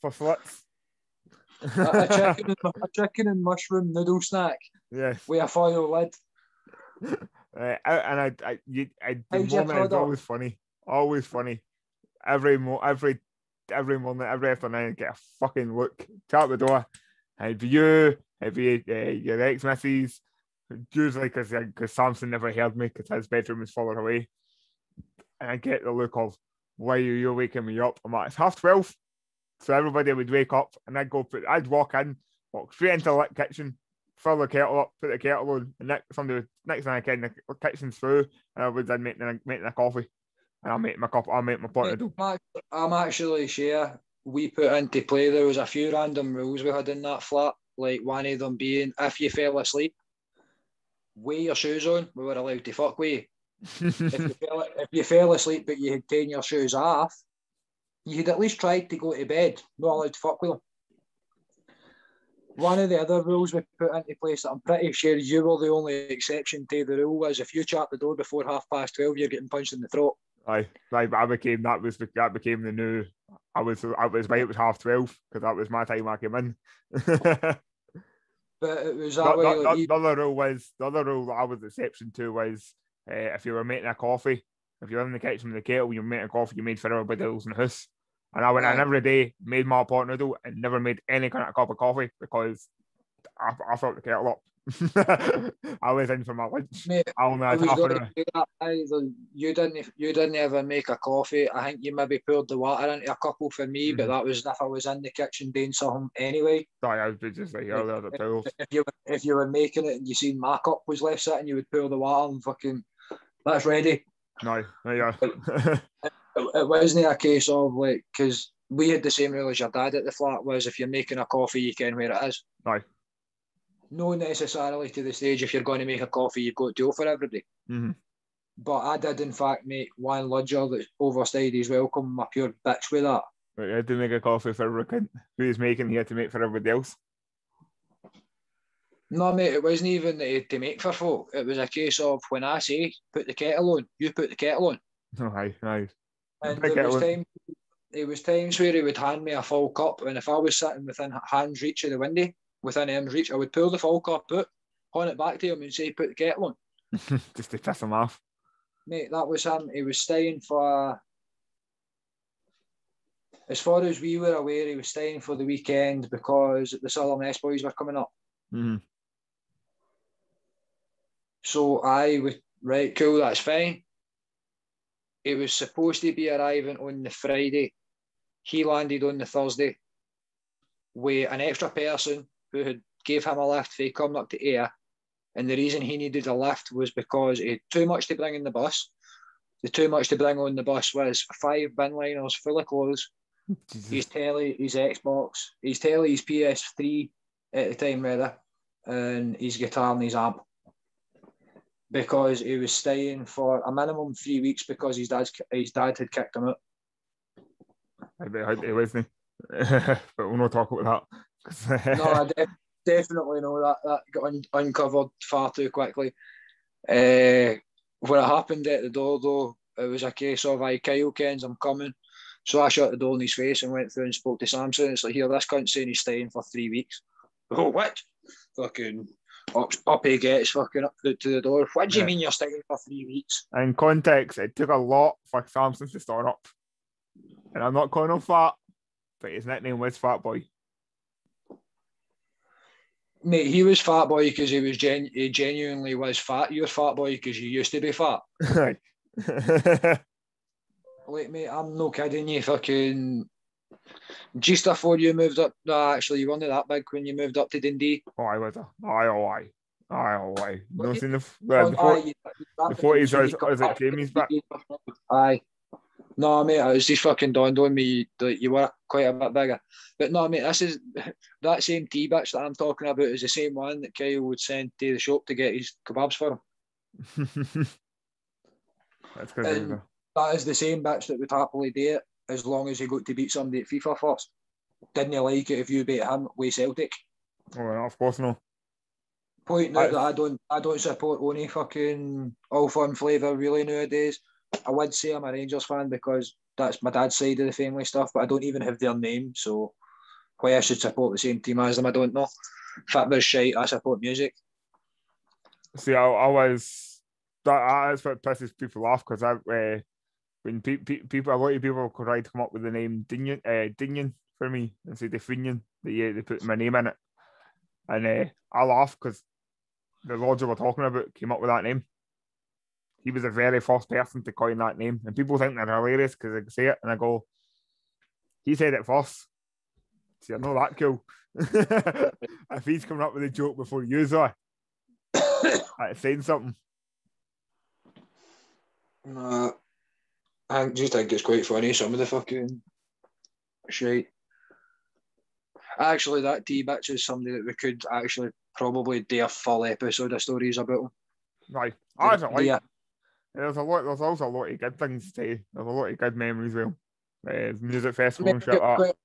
for sluts. a chicken and mushroom noodle snack. Yes. With a foil lid. The moment is always funny. Always funny. Every morning, every afternoon, I'd get a fucking look. Tap the door. It'd be you. It'd be your ex-missus. Usually, because Samson never heard me because his bedroom was further away. And I get the look of, why are you waking me up? I'm like, it's 12:30. So everybody would wake up and I'd walk in, walk straight into the kitchen, fill the kettle up, put the kettle on, and next thing I can, the kitchen's through, and I would then make the coffee. And I'll make my pot of dough. I'm actually sure we put into play, there was a few random rules we had in that flat, like one of them being, if you fell asleep, weigh your shoes on, we were allowed to fuck with you. if you fell asleep but you had taken your shoes off, you had at least tried to go to bed, not allowed to fuck with them. One of the other rules we put into place that I'm pretty sure you were the only exception to the rule was, if you shut the door before 12:30, you're getting punched in the throat. That became the new. It was 12:30 because that was my time I came in. But it was that way. The other rule that I was the exception to was, if you were making a coffee, if you were in the kitchen with the kettle, you were making a coffee you made for everybody else in the house. And I went in every day, made my pot noodle, and never made any kind of cup of coffee because I filled the kettle up. I was in for my lunch. Mate, I only had half an hour. You didn't ever make a coffee. I think you maybe poured the water into a couple for me, but that was if I was in the kitchen doing something anyway. Sorry, I was just like, if you were making it and you seen my cup was left sitting, you would pour the water and fucking, that's ready. No, yeah. It wasn't a case of like, because we had the same rule as your dad at the flat was, if you're making a coffee, you ken where it is. No. No, necessarily to the stage, if you're going to make a coffee, you've got to offer everybody. Mm-hmm. But I did, in fact, make one lodger that overstayed his welcome. I'm a pure bitch with that. Right, I had to make a coffee for everyone who was making, he had to make for everybody else. No, mate, it wasn't even to make for folk. It was a case of, when I say put the kettle on, you put the kettle on. Oh, aye. And there was times where he would hand me a full cup, and if I was sitting within hand's reach of the window, within arm's reach, I would pull the full cup out, point it back to him and say, put the kettle on. Just to piss him off. Mate, that was him. He was staying for, as far as we were aware, he was staying for the weekend because the Southern S Boys were coming up. Mm-hmm. So I was, right, cool, that's fine. He was supposed to be arriving on the Friday. He landed on the Thursday with an extra person who had gave him a lift from Cumnock to Aire, and the reason he needed a lift was because he had too much to bring in the bus. The too much to bring on the bus was 5 bin liners full of clothes, his telly, his Xbox, his telly, his PS3 at the time rather, and his guitar and his amp, because he was staying for a minimum 3 weeks because his dad had kicked him out. I bet how wasn't he? But we'll not talk about that. No, I definitely know that got uncovered far too quickly. When it happened at the door, though, it was a case of, Kyle Kens, I'm coming. So I shut the door in his face and went through and spoke to Samson. It's like, here, this cunt's saying he's staying for 3 weeks. Oh, what? Fucking up he gets, fucking up to the door. What do you mean you're staying for 3 weeks? In context, it took a lot for Samson to start up. And I'm not calling him fat, but his nickname was Fatboy. Mate, he was Fatboy because he was genuinely was fat. You're Fatboy because you used to be fat. Like, mate, I'm no kidding you. Fucking just before you moved up. No, actually, you weren't that big when you moved up to Dundee. Oh, I was. Aye. No, seen before he was at Jamie's back. Aye. No, mate, it just fucking dawned on me that you were quite a bit bigger. But no, mate, this is that same tea bitch that I'm talking about is the same one that Kyle would send to the shop to get his kebabs for him. That's good. That is the same bitch that would happily do it as long as he got to beat somebody at FIFA first. didn't you like it if you beat him with Celtic? Oh, no, of course no. Point out that I don't support only fucking all fun flavour really nowadays. I would say I'm a Rangers fan because that's my dad's side of the family stuff, but I don't even have their name, so why I should support the same team as them, I don't know. Fatboy's shite, I support music. See, that's what pisses people off, because when people, a lot of people try to come up with the name Dignan for me and say Definian, that yeah, they put my name in it. And I laugh because the lodger we're talking about came up with that name. He was the very first person to coin that name. And people think they're hilarious because they say it and I go, he said it first. See, I'm not that cool. If he's coming up with a joke before you are, that's saying something. No, I just think it's quite funny, some of the fucking shite. Actually, that D-Bitch is somebody that we could actually probably do a full episode of stories about him. Right. I don't like it. There's also a lot of good things to say. There's a lot of good memories with him. Music festival and shit like that.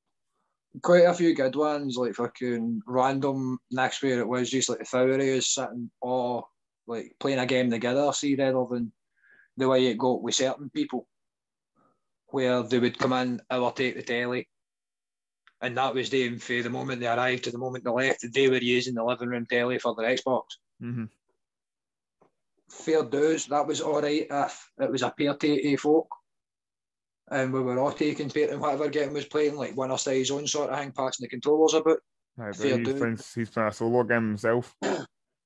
Quite a few good ones, like fucking random next where it was just like the Fowery is sitting or like playing a game together, see, rather than the way it got with certain people where they would come in, overtake the telly, and that was them for the moment they arrived to the moment they left, they were using the living room telly for their Xbox. Mm-hmm. Fair dues, that was alright if it was a pair to folk and we were all taking part in whatever game was playing, like one or side his own sort of thing, passing the controllers about. Right, fair dues. He's playing a solo game himself.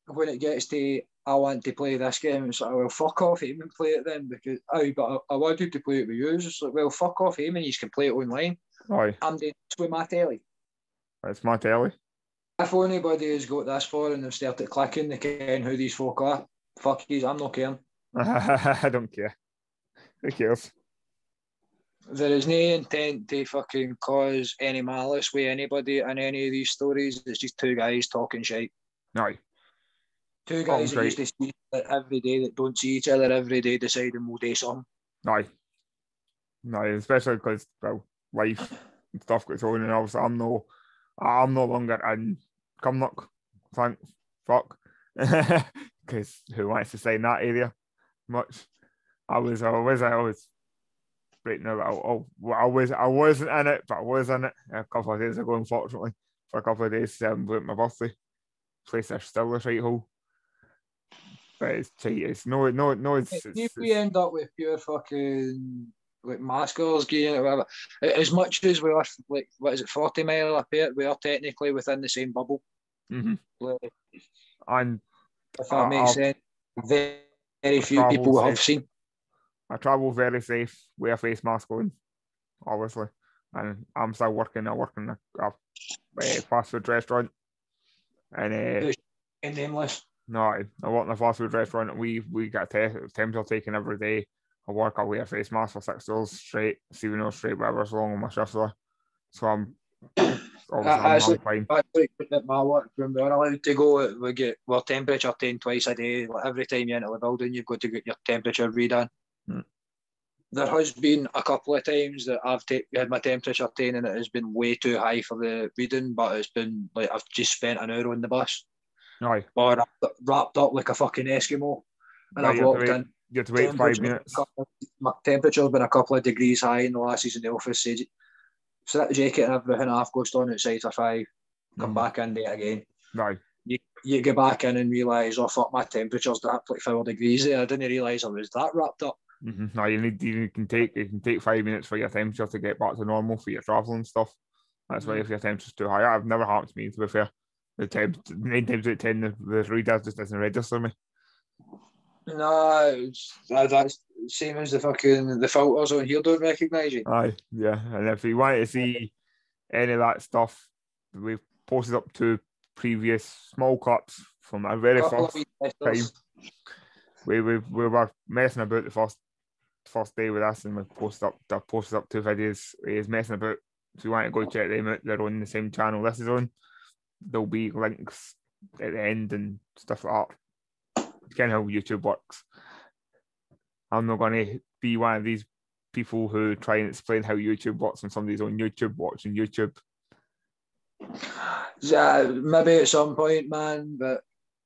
When it gets to, I want to play this game, it's like, well, fuck off him and play it then, because, oh, but I wanted to play it with you. It's like, well, fuck off him and you can play it online. Aye. I'm doing this with my telly. It's my telly. If anybody has got this far and they've started clicking, they can who these folk are. Fuck yous, I'm not caring. I don't care. Who cares? There is no intent to fucking cause any malice with anybody in any of these stories. It's just two guys talking shit. No. Two guys that used to see each other every day that don't see each other every day deciding we'll do something. No. No, especially because, well, life and stuff goes on and obviously I'm no longer in Cumnock. Thank fuck. Because who wants to stay in that area much? I was right now. I wasn't in it, but I was in it a couple of days ago, unfortunately. For a couple of days, blew up my birthday. Place is still a shite hole. But it's tight. If we end up with pure fucking like maskers, gear, or whatever, as much as we are, like, what is it, 40 mile apart, we are technically within the same bubble. Mm-hmm. Like, and if that makes sense, very few people have seen. I travel very safe, wear a face mask on, obviously, and I'm still working. I work in a fast food restaurant, and nameless. No, I work in a fast food restaurant. And we got temperature taken every day. I work. I wear a face mask for 6 hours straight, 7 hours straight, whatever, so long on my shifts are. So I'm. Actually, at my work, when we're allowed to go, we get our temperature taken twice a day. Like every time you're into the building, you've got to get your temperature redone. Hmm. There has been a couple of times that I've had my temperature taken and it has been way too high for the reading, but it's been like I've just spent an hour on the bus. Aye. Or I've wrapped up like a fucking Eskimo and I've walked in. You have to wait 5 minutes. My temperature's been a couple of degrees high in the last season in the office. So that jacket and everything I've got on outside for 5, come back in there again. Right. You go back in and realise, oh fuck, my temperature's that like 4 degrees there. I didn't realise I was that wrapped up. Mm-hmm. No, you can take 5 minutes for your temperature to get back to normal for your travelling stuff. That's why if your temperature's too high, I've never happened to me, to be fair. 9 times out of 10, the reader just doesn't register me. No, that's same as the fucking the filters on here don't recognise you. Aye, yeah. And if you want to see any of that stuff, we've posted up to previous small clips from our very first time. We were messing about the first day with us, and we posted up 2 videos. He is messing about. If you want to go check them out, they're on the same channel this is on. There'll be links at the end and stuff like that. It's kind of how YouTube works. I'm not going to be one of these people who try and explain how YouTube works on somebody's on YouTube watching YouTube. Maybe at some point, man, but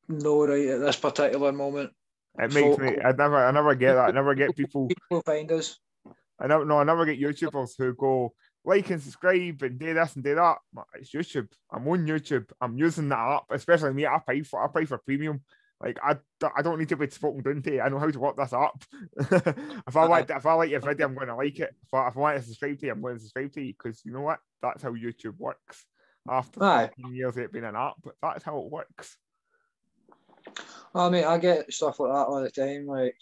no, right at this particular moment. It makes me. I never get that. I never get people. People find us. I never get YouTubers who go like and subscribe and do this and do that. It's YouTube. I'm on YouTube. I'm using that app, especially me. I pay for premium. Like I don't need to be spoken down to. I know how to work this app. if I like your video, I'm going to like it. If I want to subscribe to you, I'm going to subscribe to you, because you know what? That's how YouTube works. After 15 years it being an app, but that's how it works. I mean, I get stuff like that all the time. Like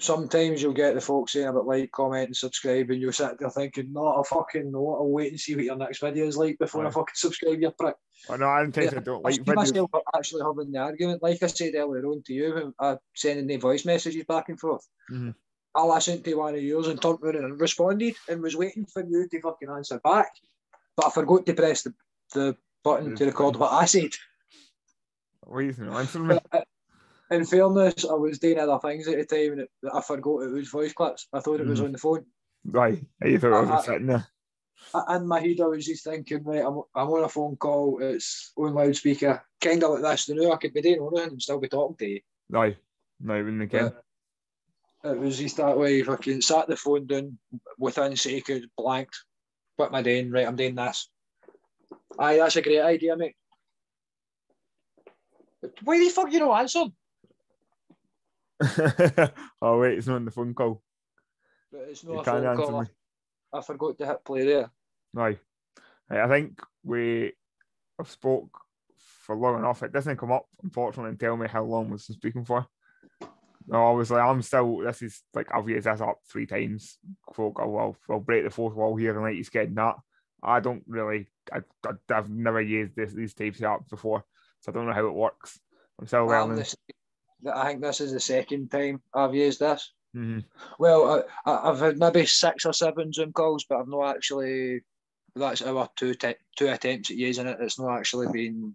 sometimes you'll get the folks saying about like, comment, and subscribe, and you'll sit there thinking, "No, I fucking know. I'll wait and see what your next video is like before I fucking subscribe, you prick." Oh, no, I don't like videos. Myself actually having the argument, like I said earlier on to you, I'm sending the voice messages back and forth. Mm-hmm. I listened to one of yours and turned around and responded and was waiting for you to fucking answer back, but I forgot to press the button to record what I said. In fairness, I was doing other things at the time, and I forgot it was voice clips. I thought it was on the phone. Right, you thought I was sitting there. In my head, I was just thinking, right, I'm on a phone call. It's on loudspeaker, kind of like this. You know, I could be doing one and still be talking to you. No, wouldn't again. It was just that way. If I can sat the phone down within seconds, blanked. What am I doing? Right, I'm doing this. Aye, that's a great idea, mate. Why the fuck you don't answer? Oh wait, it's not on the phone call. But it's not a phone call. I forgot to hit play there. Right. I think we have spoke for long enough. It doesn't come up, unfortunately, and tell me how long we've been speaking for. No, I was like, this is like, I've used this up 3 times. Folk, I'll break the 4th wall here and let you get that. I don't really, I've never used these types of apps before. I don't know how it works. I'm still learning. I think this is the 2nd time I've used this. Mm-hmm. Well, I've had maybe 6 or 7 Zoom calls, but I've not actually. That's our two attempts at using it. It's not actually been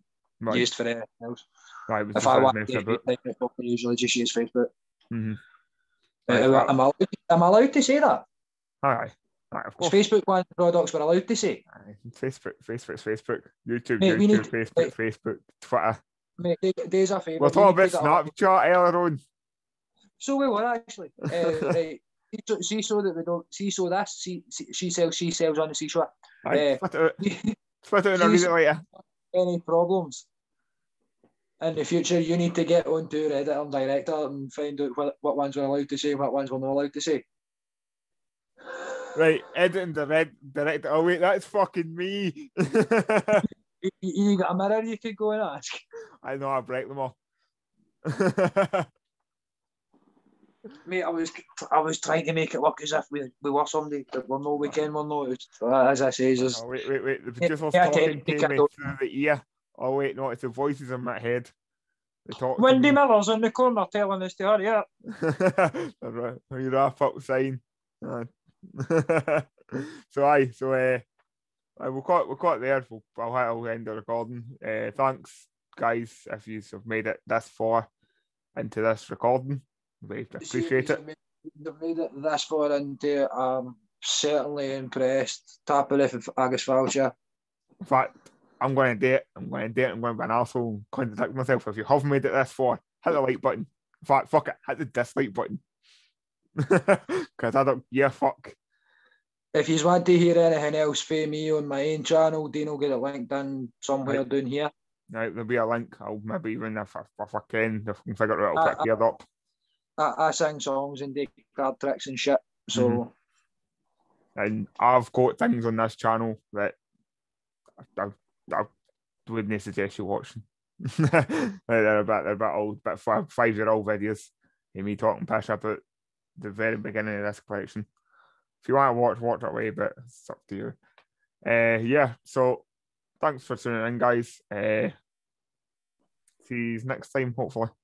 used for anything else. Right. If I want to, I usually just use Facebook. Mm-hmm. Right, am I allowed to say that? Aye. Right, of course. Facebook one products we're allowed to say. Facebook's Facebook. YouTube, Facebook, Twitter. Mate, days are favourite. We're talking about Snapchat earlier on. So we were actually. Right. So that we don't see. So that's she sells on the seashore. Right, split it and I'll read it later. Any problems in the future? You need to get onto Reddit and Director and find out what ones we're allowed to say, what ones we're not allowed to say. Right, editing the red director. Oh wait, that's fucking me. You got a mirror you could go and ask. I know, I break them all. Mate, I was trying to make it look as if we were somebody, but we're no weekend, we're no. As I say, just wait. The producer's talking to me through the ear. Oh wait, no, it's the voices in my head. Windy Miller's in the corner telling us to hurry up. You're a fuck sign. So we'll cut it there. I'll end the recording. Thanks, guys, if you have made it this far into this recording. We appreciate it. You've made it this far into it. I'm certainly impressed. Tap it if Agus Falcher. In fact, I'm going to do it. I'm going to be an arsehole and contradict myself. If you have made it this far, hit the like button. In fact, fuck it, hit the dislike button. Because I don't, yeah, fuck. If you want to hear anything else from me on my own channel, Dean will get a link done somewhere down here. Right, there'll be a link. I'll maybe even if I can figure it out, I'll put it up. I sing songs and do card tricks and shit, so. And I've got things on this channel that I wouldn't suggest you watching. They're about old, about 5-year-old videos. And me talking pish about the very beginning of this collection. If you want to watch it away, but it's up to you. So thanks for tuning in, guys. See you next time, hopefully.